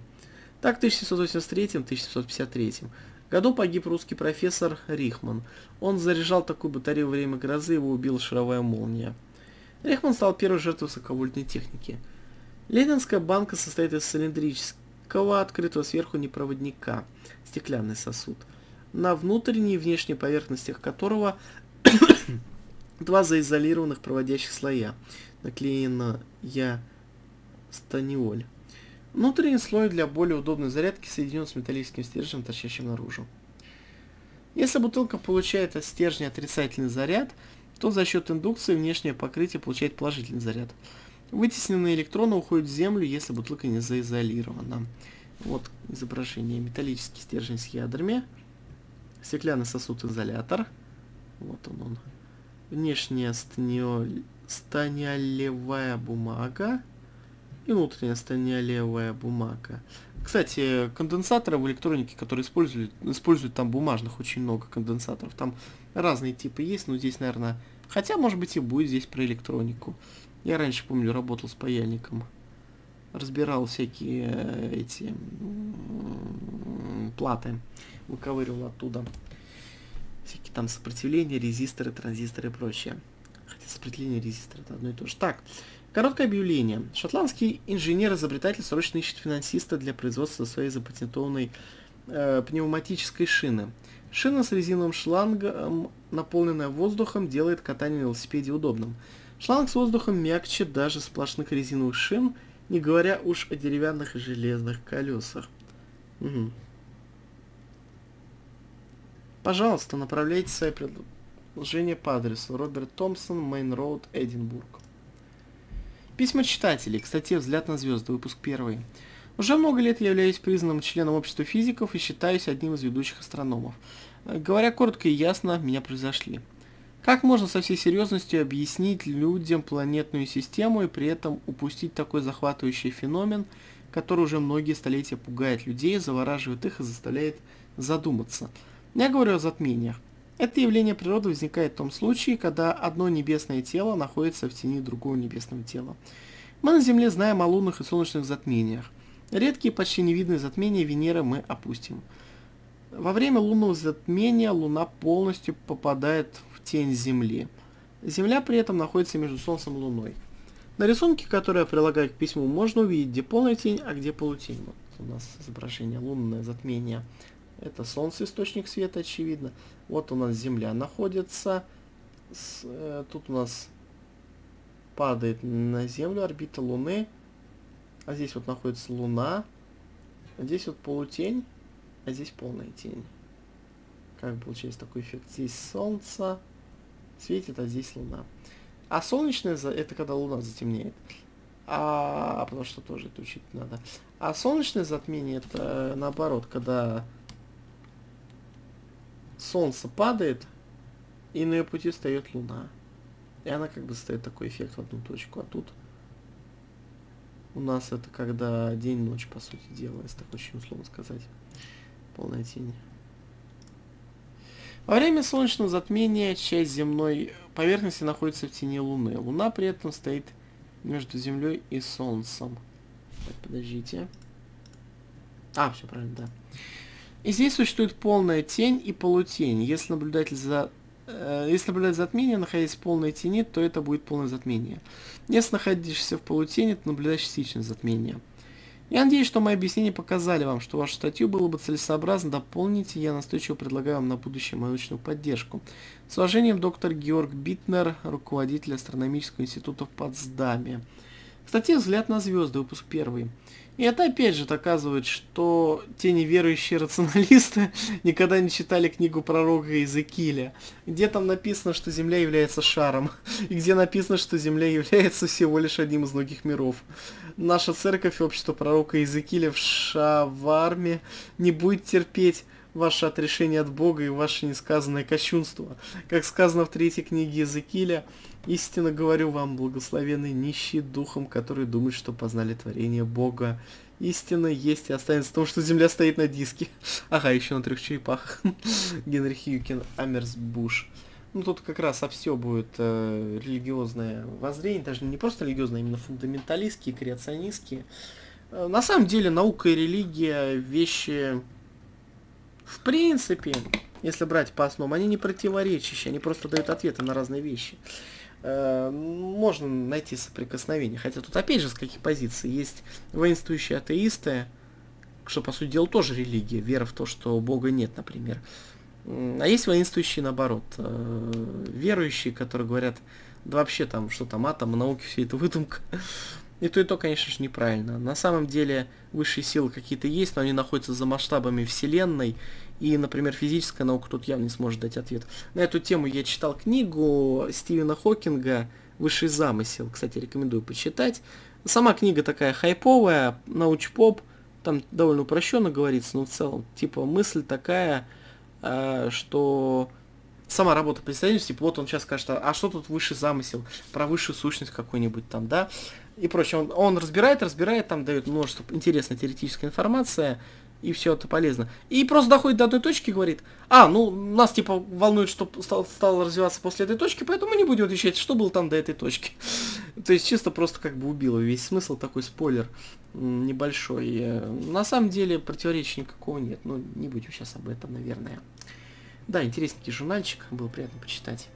Так, в 1783-1753 году погиб русский профессор Рихман. Он заряжал такую батарею во время грозы, его убила шаровая молния. Рихман стал первой жертвой высоковольтной техники. Лейденская банка состоит из цилиндрического, открытого сверху непроводника, стеклянный сосуд, на внутренней и внешней поверхностях которого два заизолированных проводящих слоя, наклеена станиоль. Внутренний слой для более удобной зарядки соединен с металлическим стержнем, торчащим наружу. Если бутылка получает от стержня отрицательный заряд, то за счет индукции внешнее покрытие получает положительный заряд. Вытесненные электроны уходят в землю, если бутылка не заизолирована. Вот изображение. Металлический стержень с ядрами. Стеклянный сосуд-изолятор. Вот он. Внешняя станиолевая бумага. И внутренняя станиолевая бумага. Кстати, конденсаторы в электронике, которые используют там бумажных очень много конденсаторов. Там разные типы есть, но здесь, наверное... Хотя, может быть, и будет здесь про электронику. Я раньше, помню, работал с паяльником. Разбирал всякие эти платы. Выковыривал оттуда. Всякие там сопротивления, резисторы, транзисторы и прочее. Хотя сопротивление резистора это одно и то же. Так, короткое объявление. Шотландский инженер-изобретатель срочно ищет финансиста для производства своей запатентованной пневматической шины. Шина с резиновым шлангом, наполненная воздухом, делает катание на велосипеде удобным. Шланг с воздухом мягче даже сплошных резиновых шин, не говоря уж о деревянных и железных колесах. Угу. Пожалуйста, направляйте свои предложения по адресу Роберт Томпсон, Мейн Роуд, Эдинбург. Письма читателей. Кстати, «Взгляд на звезды», выпуск 1. Уже много лет я являюсь признанным членом общества физиков и считаюсь одним из ведущих астрономов. Говоря коротко и ясно, меня превзошли. Как можно со всей серьезностью объяснить людям планетную систему и при этом упустить такой захватывающий феномен, который уже многие столетия пугает людей, завораживает их и заставляет задуматься? Я говорю о затмениях. Это явление природы возникает в том случае, когда одно небесное тело находится в тени другого небесного тела. Мы на Земле знаем о лунных и солнечных затмениях. Редкие, почти невидные затмения Венеры мы опустим. Во время лунного затмения Луна полностью попадает в тень Земли. Земля при этом находится между Солнцем и Луной. На рисунке, который я прилагаю к письму, можно увидеть, где полная тень, а где полутень. Вот у нас изображение лунное затмение. Это Солнце, источник света, очевидно. Вот у нас Земля находится. Тут у нас падает на Землю орбита Луны. А здесь вот находится Луна. Здесь вот полутень, а здесь полная тень. Как получается такой эффект? Здесь Солнце светит, а здесь Луна. А солнечное, это когда Луна затемняет. Потому что тоже это учить надо. А солнечное затмение, это наоборот, когда Солнце падает, и на ее пути встает Луна. И она как бы ставит такой эффект в одну точку. А тут у нас это когда день-ночь, по сути дела, если так очень условно сказать. Полная тень. Во время солнечного затмения часть земной поверхности находится в тени Луны. Луна при этом стоит между Землей и Солнцем. Так, подождите. Все правильно, да. И здесь существует полная тень и полутень. Если наблюдатель Если наблюдать затмение, находясь в полной тени, то это будет полное затмение. Если находишься в полутени, то наблюдаешь частичное затмение. Я надеюсь, что мои объяснения показали вам, что вашу статью было бы целесообразно дополнить, и я настойчиво предлагаю вам на будущее мою научную поддержку. С уважением, доктор Георг Битнер, руководитель Астрономического института в Подсдаме. Кстати, «Взгляд на звезды», выпуск 1. И это опять же доказывает, что те неверующие рационалисты никогда не читали книгу пророка Иезекииля, где там написано, что Земля является шаром, и где написано, что Земля является всего лишь одним из многих миров. Наша церковь и общество пророка Иезекииля в Шаварме не будет терпеть ваше отрешение от Бога и ваше несказанное кощунство. Как сказано в 3 книге Иезекииля, «Истинно говорю вам, благословенны нищие духом, которые думают, что познали творение Бога. Истина есть и останется в том, что Земля стоит на диске». Ага, еще на 3 черепах. Генрих Хьюкин Амерсбуш. Тут как раз обстёбывают религиозное воззрение, даже не просто религиозное, а именно фундаменталистские, креационистские. На самом деле наука и религия вещи... В принципе, если брать по основам, они не противоречащие, они просто дают ответы на разные вещи. Можно найти соприкосновение. Хотя тут опять же с каких позиций. Есть воинствующие атеисты, что по сути дела тоже религия, вера в то, что Бога нет, например. А есть воинствующие наоборот, верующие, которые говорят, да вообще там, что там атом, науки, все это выдумка. И то, конечно же, неправильно. На самом деле, высшие силы какие-то есть, но они находятся за масштабами Вселенной. И, например, физическая наука тут явно не сможет дать ответ. На эту тему я читал книгу Стивена Хокинга «Высший замысел». Кстати, рекомендую почитать. Сама книга такая хайповая, науч-поп. Там довольно упрощенно говорится, но в целом, типа, мысль такая, что... Сама работа представительности, типа, вот он сейчас скажет, а что тут высший замысел, про высшую сущность какую-нибудь там, да, и прочее. Он разбирает, там дает множество интересной теоретической информации, и все это полезно. И просто доходит до одной точки и говорит, нас типа волнует, что стало развиваться после этой точки, поэтому мы не будем отвечать, что было там до этой точки. То есть чисто просто как бы убило весь смысл, такой спойлер небольшой. На самом деле противоречия никакого нет, не будем сейчас об этом, наверное. Да, интересненький журнальчик, было приятно почитать.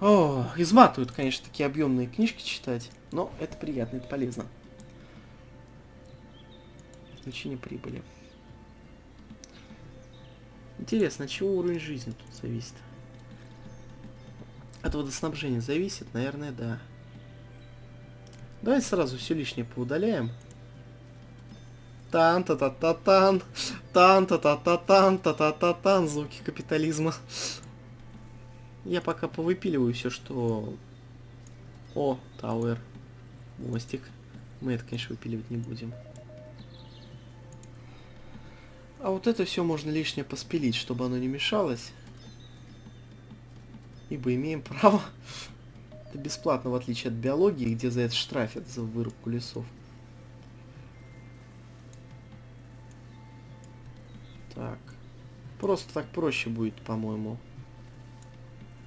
Изматывают, конечно, такие объемные книжки читать, но это приятно, это полезно. Значение прибыли. Интересно, от чего уровень жизни тут зависит? От водоснабжения зависит, наверное, да. Давайте сразу все лишнее поудаляем. Тан-та-та-та-тан, тан-та-та-та-тан, та-та-та-тан, звуки капитализма. Я пока повыпиливаю все, что... Тауэр, мостик. Мы это, конечно, выпиливать не будем. А вот это все можно лишнее поспилить, чтобы оно не мешалось. Ибо имеем право. Это бесплатно, в отличие от биологии, где за это штрафят, за вырубку лесов. Так, просто так проще будет, по-моему.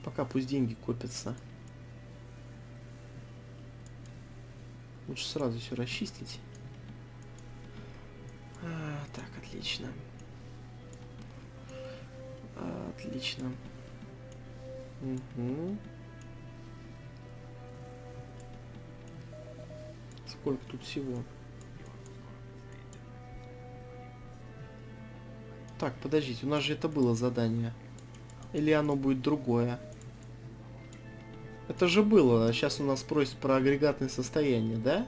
Пока пусть деньги копятся. Лучше сразу все расчистить. Так, отлично. Отлично. Угу. Сколько тут всего? Так, подождите, у нас же это было задание. Или оно будет другое? Это же было. Сейчас у нас просят про агрегатное состояние, да?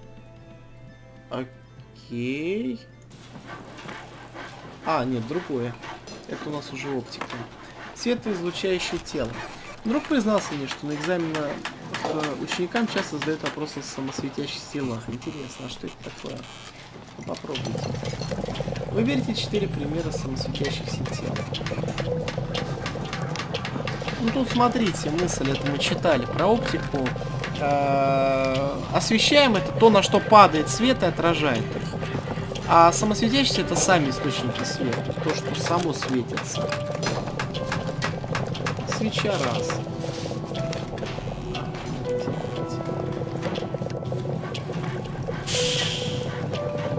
Окей. А, нет, другое. Это у нас уже оптика. Светоизлучающее тело. Вдруг признался мне, что на экзамене ученикам часто задают вопросы о самосветящихся телах. Интересно, а что это такое? Попробуйте. Выберите 4 примера самосветящихся тел. Ну тут смотрите, мысль, это мы читали про оптику. Освещаем — это то, на что падает свет и отражает их. А самосветящиеся — это сами источники света, то, что само светится. Свеча раз.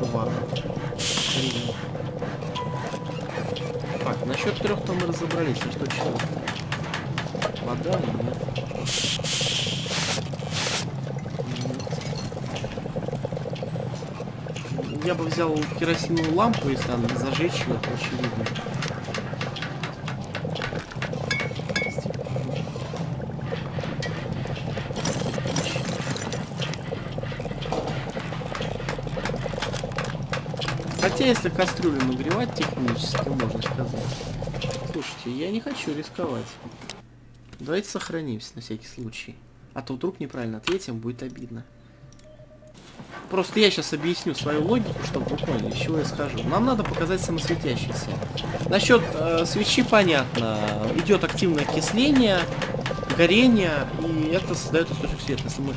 Два. Три. Так, насчет 3-то мы разобрались, а что 4-то? Вода, нет. Нет. Я бы взял керосиновую лампу, если она зажечь ее, это очевидно. Хотя, если кастрюлю нагревать, технически можно сказать. Слушайте, я не хочу рисковать. Давайте сохранимся на всякий случай. А то вдруг неправильно ответим, будет обидно. Просто я сейчас объясню свою логику, чтобы вы поняли, с чего я схожу. Нам надо показать самосветящиеся. Насчет свечи понятно. Идет активное окисление, горение, и это создает источник света. Если мы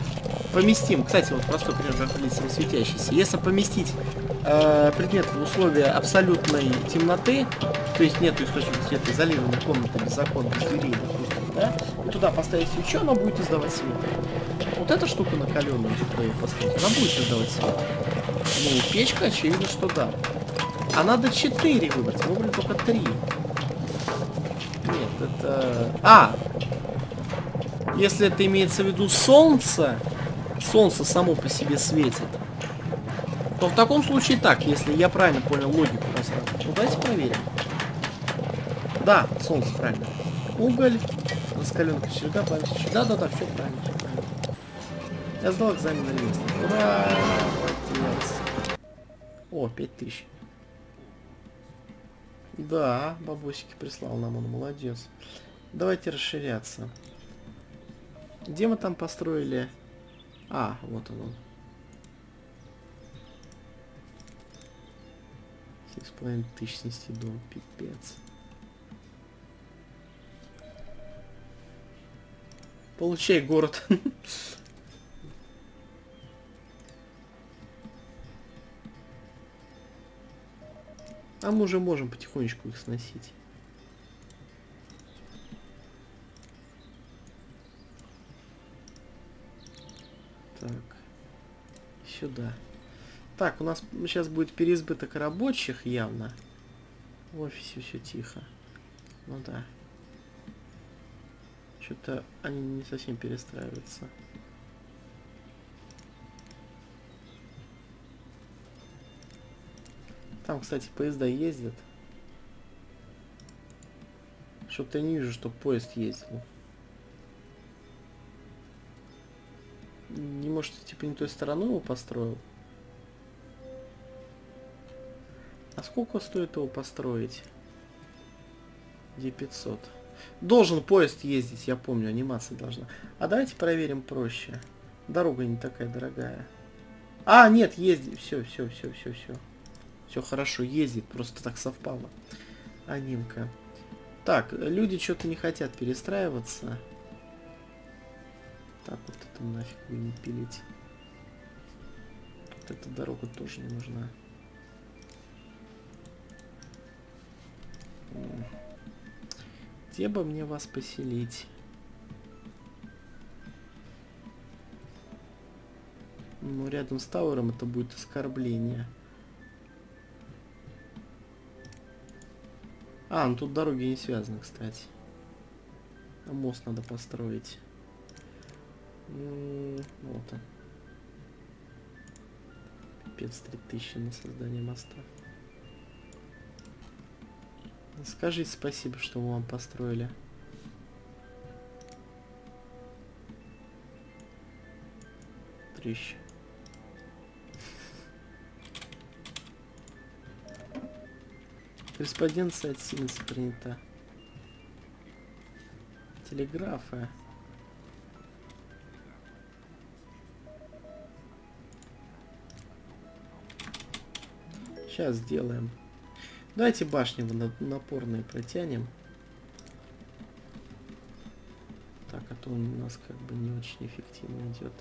поместим, кстати, вот простой пример, как самосветящийся. Если поместить предмет в условия абсолютной темноты, то есть нет источника света, изолированной комнаты, без окон, без дверей, да? И туда поставить свечу, она будет издавать свет. Вот эта штука накаленная, туда ее поставить, она будет издавать свет. Ну, печка, очевидно, что да. А надо 4 выбрать, выбрали только 3. Нет, это... А! Если это имеется в виду солнце, солнце само по себе светит, то в таком случае так, если я правильно понял логику. Ну, давайте проверим. Да, солнце, правильно. Уголь, раскаленка черга, память. Да-да-да, все правильно, все правильно. Я сдал экзамен на лестницу. Ура! Молодец. О, 5000. Да, бабосики прислал нам он, молодец. Давайте расширяться. Где мы там построили? А, вот он. 6500 снести дом, пипец. Получай, город. А мы уже можем потихонечку их сносить. Так. Сюда. Так, у нас сейчас будет переизбыток рабочих явно. В офисе все тихо. Ну да. Что-то они не совсем перестраиваются. Там, кстати, поезда ездят. Что-то я не вижу, что поезд ездил. Не может, типа, не той стороной его построил? А сколько стоит его построить? Где 500? Должен поезд ездить, я помню, анимация должна. А давайте проверим проще. Дорога не такая дорогая. А, нет, ездит. Все. Все хорошо, ездит, просто так совпало. Анимка. Так, люди что-то не хотят перестраиваться. Так, вот это нафиг вы не пилить. Вот эта дорога тоже не нужна. Где бы мне вас поселить? Ну, рядом с Тауэром это будет оскорбление. А, ну тут дороги не связаны, кстати. А мост надо построить. Вот он. Пипец, 3000 на создание моста. Скажите спасибо, что мы вам построили. Трещи. Корреспонденция от Siemens принята. Телеграфы. Сейчас сделаем. Давайте башни напорные протянем. Так, а то он у нас как бы не очень эффективно идет.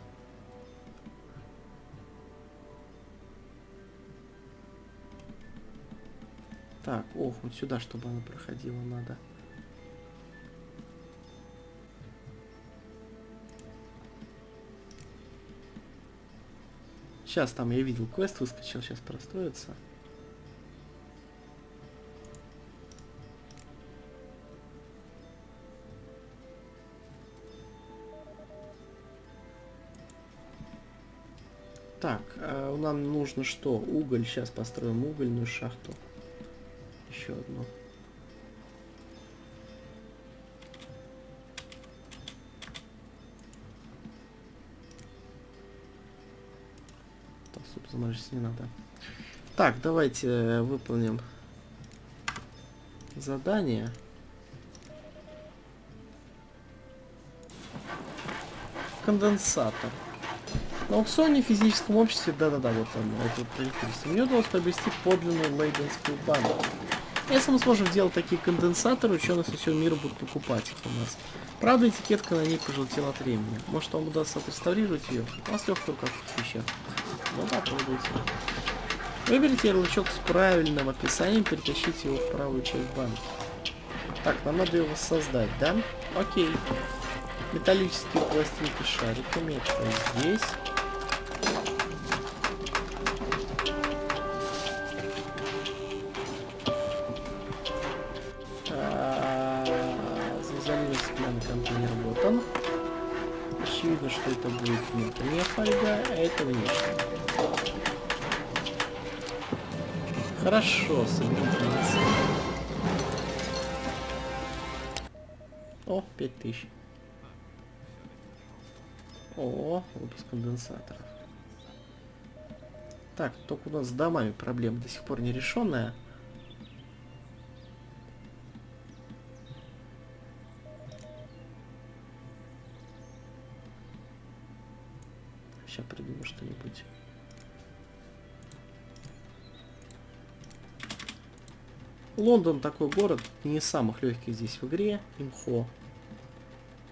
Так, ох, вот сюда, чтобы она проходила, надо. Сейчас там я видел квест, выскочил, сейчас простроится. Так, нам нужно что? Уголь, сейчас построим угольную шахту. Еще одну. Так, собственно, значит, не надо. Так, давайте выполним задание. Конденсатор. На аукционе в физическом обществе, да-да-да, вот оно, это вот электричество. Мне удалось приобрести подлинную лейденскую банку. Если мы сможем делать такие конденсаторы, ученые со всего мира будут покупать их у нас. Правда, этикетка на ней пожелтела от времени. Может, вам удастся отреставрировать ее? У вас легкая рука в этих вещах. Ну, попробуйте. Выберите ярлычок с правильным описанием, перетащите его в правую часть банки. Так, нам надо его создать, да? Окей. Металлические пластинки шариками. Это здесь. Очевидно, что это будет внутренняя фольга, а это внешняя. Хорошо, соберем конец. О, 5000. О, выпуск конденсаторов. Так, только у нас с домами проблема до сих пор не решенная. Сейчас придумаю что-нибудь. Лондон такой город, не из самых легких здесь в игре. Имхо.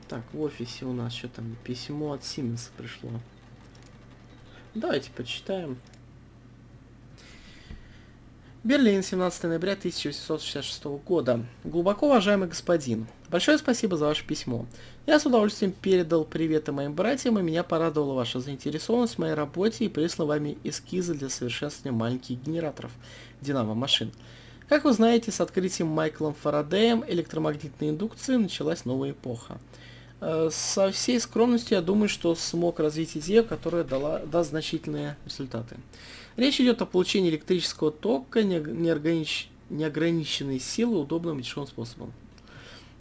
Так, в офисе у нас что там? Письмо от Siemens пришло. Давайте почитаем. Берлин, 17 ноября 1866 года. Глубоко уважаемый господин, большое спасибо за ваше письмо. Я с удовольствием передал приветы моим братьям, и меня порадовала ваша заинтересованность в моей работе и прислал вами эскизы для совершенствования маленьких генераторов динамо-машин. Как вы знаете, с открытием Майклом Фарадеем электромагнитной индукции началась новая эпоха. Со всей скромностью я думаю, что смог развить идею, которая даст значительные результаты. Речь идет о получении электрического тока неограниченной силы удобным и дешевым способом.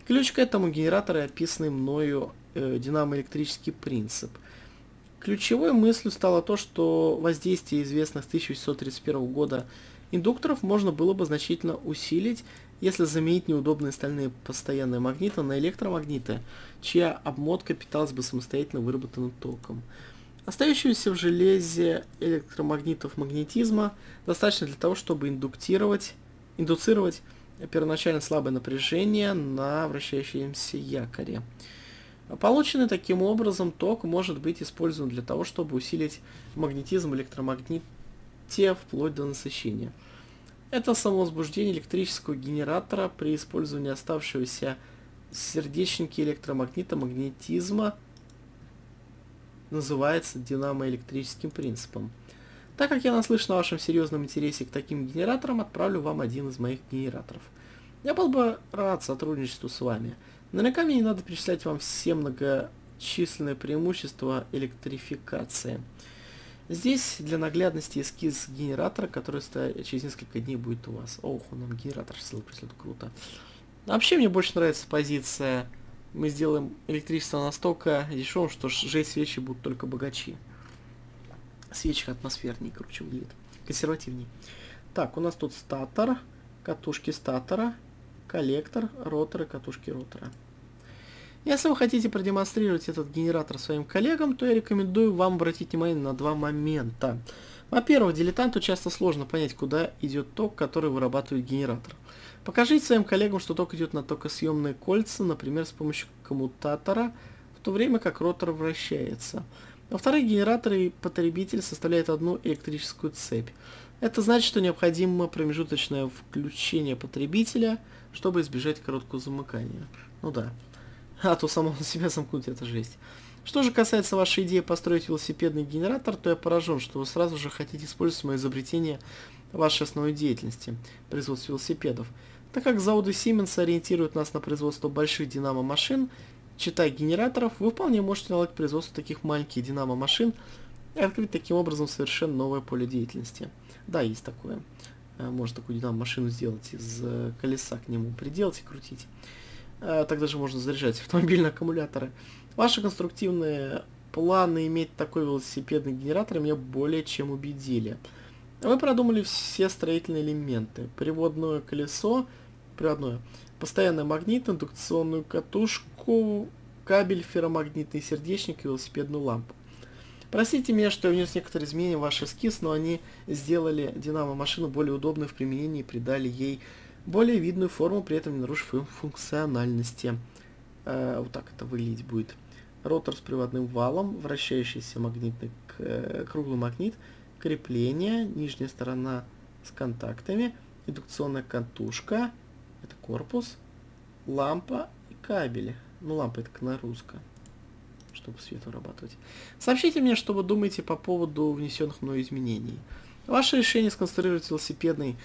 Ключ к этому генератору описанный мною динамоэлектрический принцип. Ключевой мыслью стало то, что воздействие известных с 1831 года индукторов можно было бы значительно усилить, если заменить неудобные стальные постоянные магниты на электромагниты, чья обмотка питалась бы самостоятельно выработанным током. Остающегося в железе электромагнитов магнетизма достаточно для того, чтобы индуцировать первоначально слабое напряжение на вращающемся якоре. Полученный таким образом ток может быть использован для того, чтобы усилить магнетизм электромагнита вплоть до насыщения. Это самовозбуждение электрического генератора при использовании оставшегося в сердечнике электромагнита магнетизма называется динамоэлектрическим принципом. Так как я наслышан о вашем серьезном интересе к таким генераторам, отправлю вам один из моих генераторов. Я был бы рад сотрудничеству с вами. Наверняка мне не надо перечислять вам все многочисленные преимущества электрификации. Здесь для наглядности эскиз генератора, который через несколько дней будет у вас. Ох, он нам генератор слил, круто. Вообще мне больше нравится позиция: мы сделаем электричество настолько дешевым, что жечь свечи будут только богачи. Свечи атмосфернее, короче, выглядит. Консервативней. Так, у нас тут статор, катушки статора, коллектор, роторы, катушки ротора. Если вы хотите продемонстрировать этот генератор своим коллегам, то я рекомендую вам обратить внимание на два момента. Во-первых, дилетанту часто сложно понять, куда идет ток, который вырабатывает генератор. Покажите своим коллегам, что ток идет на токосъемные кольца, например, с помощью коммутатора, в то время как ротор вращается. Во-вторых, генератор и потребитель составляют одну электрическую цепь. Это значит, что необходимо промежуточное включение потребителя, чтобы избежать короткого замыкания. Ну да. А то самому себя замкнуть — это жесть. Что же касается вашей идеи построить велосипедный генератор, то я поражен, что вы сразу же хотите использовать мое изобретение вашей основной деятельности – производство велосипедов. Так как заводы Siemens ориентируют нас на производство больших динамо-машин, читай генераторов, вы вполне можете наладить производство таких маленьких динамо-машин и открыть таким образом совершенно новое поле деятельности. Да, есть такое. Можно такую динамо-машину сделать, из колеса к нему приделать и крутить. Так даже можно заряжать автомобильные аккумуляторы. Ваши конструктивные планы иметь такой велосипедный генератор меня более чем убедили. Вы продумали все строительные элементы: приводное колесо, приводное, постоянный магнит, индукционную катушку, кабель, ферромагнитный сердечник и велосипедную лампу. Простите меня, что я внес некоторые изменения в ваш эскиз, но они сделали динамо-машину более удобной в применении и придали ей более видную форму, при этом не нарушив ее функциональности. Вот так это выглядеть будет. Ротор с приводным валом, вращающийся магнитный круглый магнит, крепление, нижняя сторона с контактами, индукционная катушка, это корпус, лампа и кабель. Ну, лампа — это конорузка, чтобы свет вырабатывать. Сообщите мне, что вы думаете по поводу внесенных мной изменений. Ваше решение сконструировать велосипедный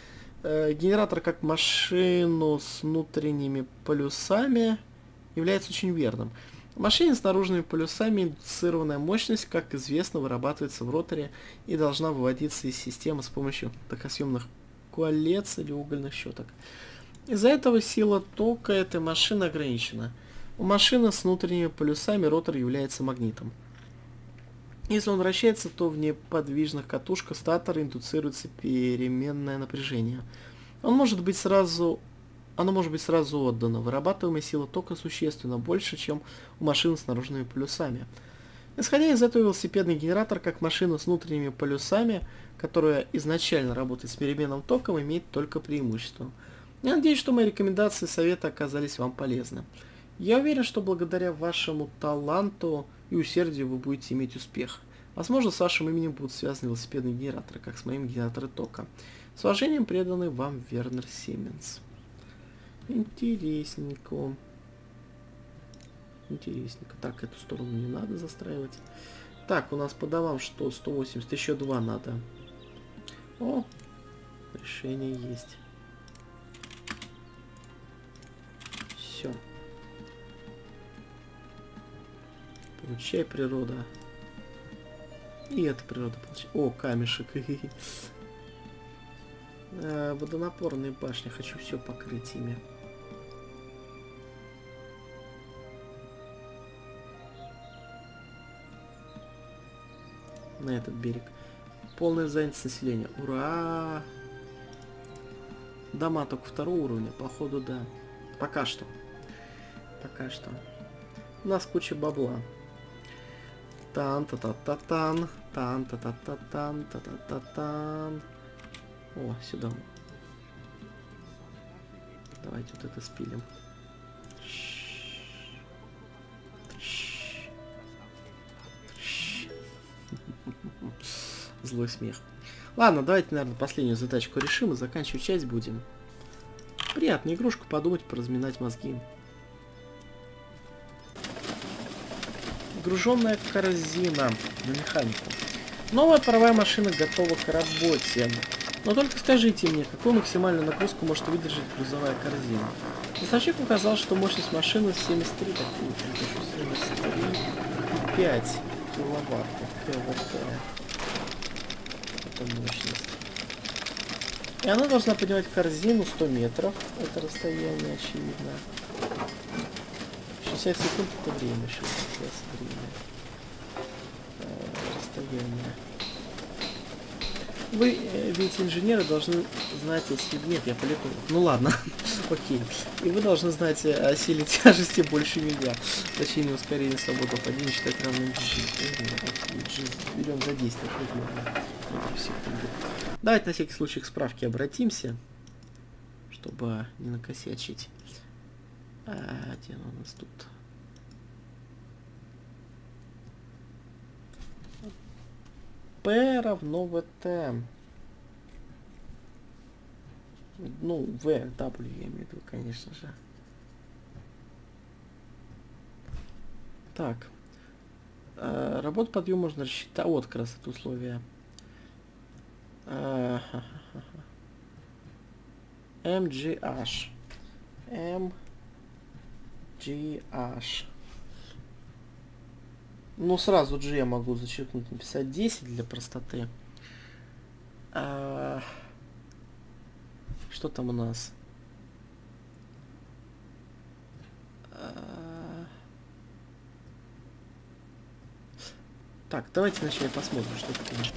генератор как машину с внутренними полюсами является очень верным. В машине с наружными полюсами индуцированная мощность, как известно, вырабатывается в роторе и должна выводиться из системы с помощью токосъемных колец или угольных щеток. Из-за этого сила тока этой машины ограничена. У машины с внутренними полюсами ротор является магнитом. Если он вращается, то в неподвижных катушках статора индуцируется переменное напряжение. Оно может быть сразу отдано. Вырабатываемая сила тока существенно больше, чем у машин с наружными полюсами. Исходя из этого, велосипедный генератор, как машина с внутренними полюсами, которая изначально работает с переменным током, имеет только преимущество. Я надеюсь, что мои рекомендации и советы оказались вам полезны. Я уверен, что благодаря вашему таланту и усердию вы будете иметь успех. Возможно, с вашим именем будут связаны велосипедные генераторы, как с моим генератором тока. С уважением, преданный вам Вернер Сименс. Интересненько. Интересненько. Так, эту сторону не надо застраивать. Так, у нас подавам что? 180, еще 2 надо. О, решение есть. Все. Получай, природа. И эта природа получает. О, камешек. Водонапорные башни. Хочу все покрыть ими. На этот берег. Полная занятость населения. Ура! Дома только 2-го уровня. Походу, да. Пока что. Пока что. У нас куча бабла. Тан-та-та-та-тан, тан-та-та-та-тан, та-та-та-тан. О, сюда. Давайте вот это спилим. Злой смех. Ладно, давайте, наверное, последнюю задачку решим и заканчивать часть будем. Приятная игрушка, подумать, поразминать мозги. Груженная корзина на механику. Новая паровая машина готова к работе. Но только скажите мне, какую максимальную нагрузку может выдержать грузовая корзина? Поставщик указал, что мощность машины 73,5 киловатт. Это мощность. И она должна поднимать корзину 100 метров. Это расстояние очевидно. 60 секунд это время. 60 время. Расстояние. Вы, ведь инженеры должны знать о силе... Нет, я полетел. Ну ладно, окей. И вы должны знать о силе тяжести больше меня. Точнее, ускорение свободы падения считать равным G. Берем за 10. Давайте на всякий случай к справке обратимся, чтобы не накосячить. А, где у нас тут? P равно VT. Ну, V, W я имею в виду, конечно же. Так. Работу подъем можно рассчитать. Вот как раз это условие. MGH. MGH. Ну, сразу G я могу зачеркнуть, написать 10 для простоты. А... Что там у нас? А... Так, давайте вначале посмотрим, что это.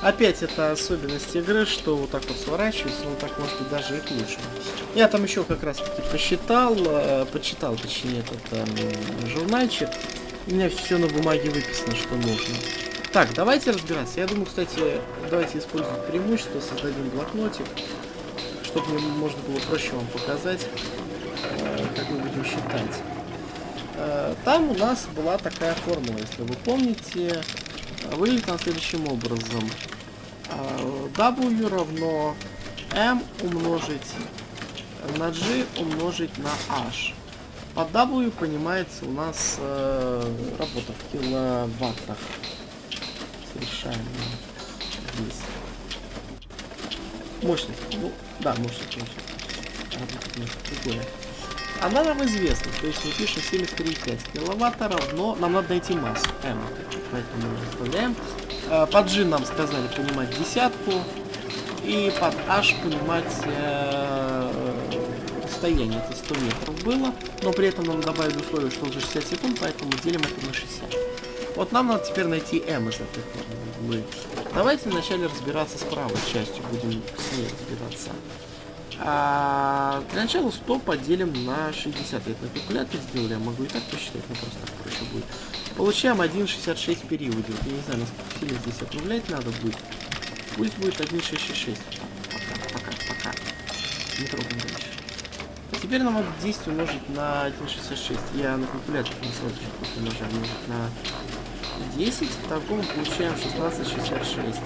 Опять это особенность игры, что вот так вот сворачивается, но так может быть даже и к лучшему. Я там еще как раз таки почитал, точнее, этот журнальчик. У меня все на бумаге выписано, что нужно. Так, давайте разбираться. Я думаю, кстати, давайте использовать преимущество, создадим блокнотик, чтобы мне можно было проще вам показать, как мы будем считать. Там у нас была такая формула, если вы помните. Выглядит она следующим образом. W равно M умножить на G умножить на H. Под W понимается у нас работа в киловаттах. Совершенно. Здесь. Мощность. Ну, да, мощность. Она нам известна. То есть мы пишем 73,5 киловатта равно... Нам надо найти массу. M. Поэтому мы расставляем. Под G нам сказали понимать десятку. И под H понимать... Расстояние это 100 метров было, но при этом нам добавили условие, что уже 60 секунд, поэтому делим это на 60. Вот нам надо теперь найти m из этой формулы. Давайте вначале разбираться с правой частью, будем с ней разбираться. Для начала 100 поделим на 60. Я это на калькуляторе сделали, я могу и так посчитать, но просто так проще будет. Получаем 1,66 в периоде. Вот я не знаю, насколько сильно здесь отправлять надо будет. Пусть будет 1,66. Пока. Не трогаем дальше. Теперь нам надо 10 умножить на 1,66. Я на калькуляторе не сразу умножаю на 10. Итого мы получаем 16,66.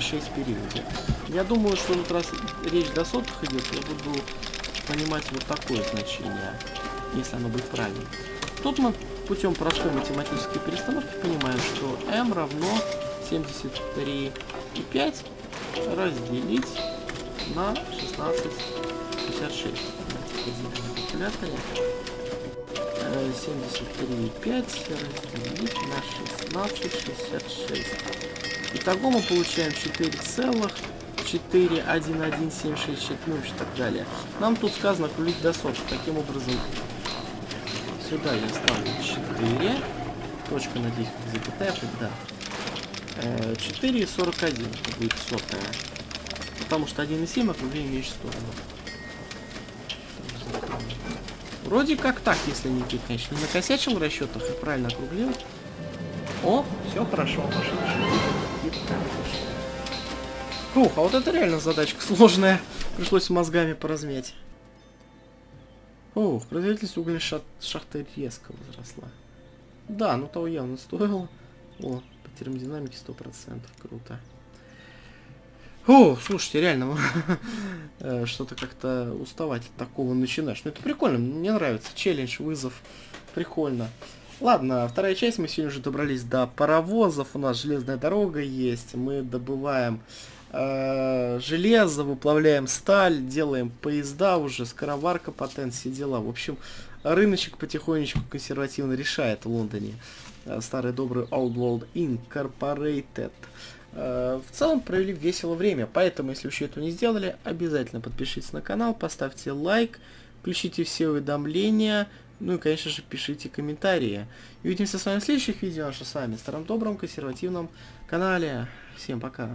6 периодов. Я думаю, что тут раз речь до сотых идет, я буду понимать вот такое значение, если оно будет правильным. Тут мы путем простой математической перестановки понимаем, что m равно 73,5 разделить на 16,66. 73,5 разделить на 16,66. Итого мы получаем 4,41176, ну и так далее. Нам тут сказано крутить до сотки. Таким образом, сюда я ставлю 4. Точка, надеюсь, запятая, да. 4,41 будет сотая. Потому что 1,7 округление меньше сторону. Вроде как так, если Никит, конечно, не накосячил в расчетах и правильно округлил. О, все хорошо, пошли. Фух, а вот это реально задачка сложная. Пришлось мозгами поразмять. Фух, производительность угольной шахты резко возросла. Да, ну того явно стоило. О, по термодинамике 100%, круто. О, слушайте, реально, что-то как-то уставать от такого начинаешь. Ну это прикольно, мне нравится. Челлендж, вызов. Прикольно. Ладно, вторая часть. Мы сегодня уже добрались до паровозов. У нас железная дорога есть. Мы добываем железо, выплавляем сталь, делаем поезда уже, скороварка, патент, все дела. В общем, рыночек потихонечку консервативно решает в Лондоне. Старый добрый Old World Inc. В целом провели весело время, поэтому, если вы еще этого не сделали, обязательно подпишитесь на канал, поставьте лайк, включите все уведомления, ну и, конечно же, пишите комментарии. И увидимся с вами в следующих видео на нашем с вами старом добром консервативном канале. Всем пока!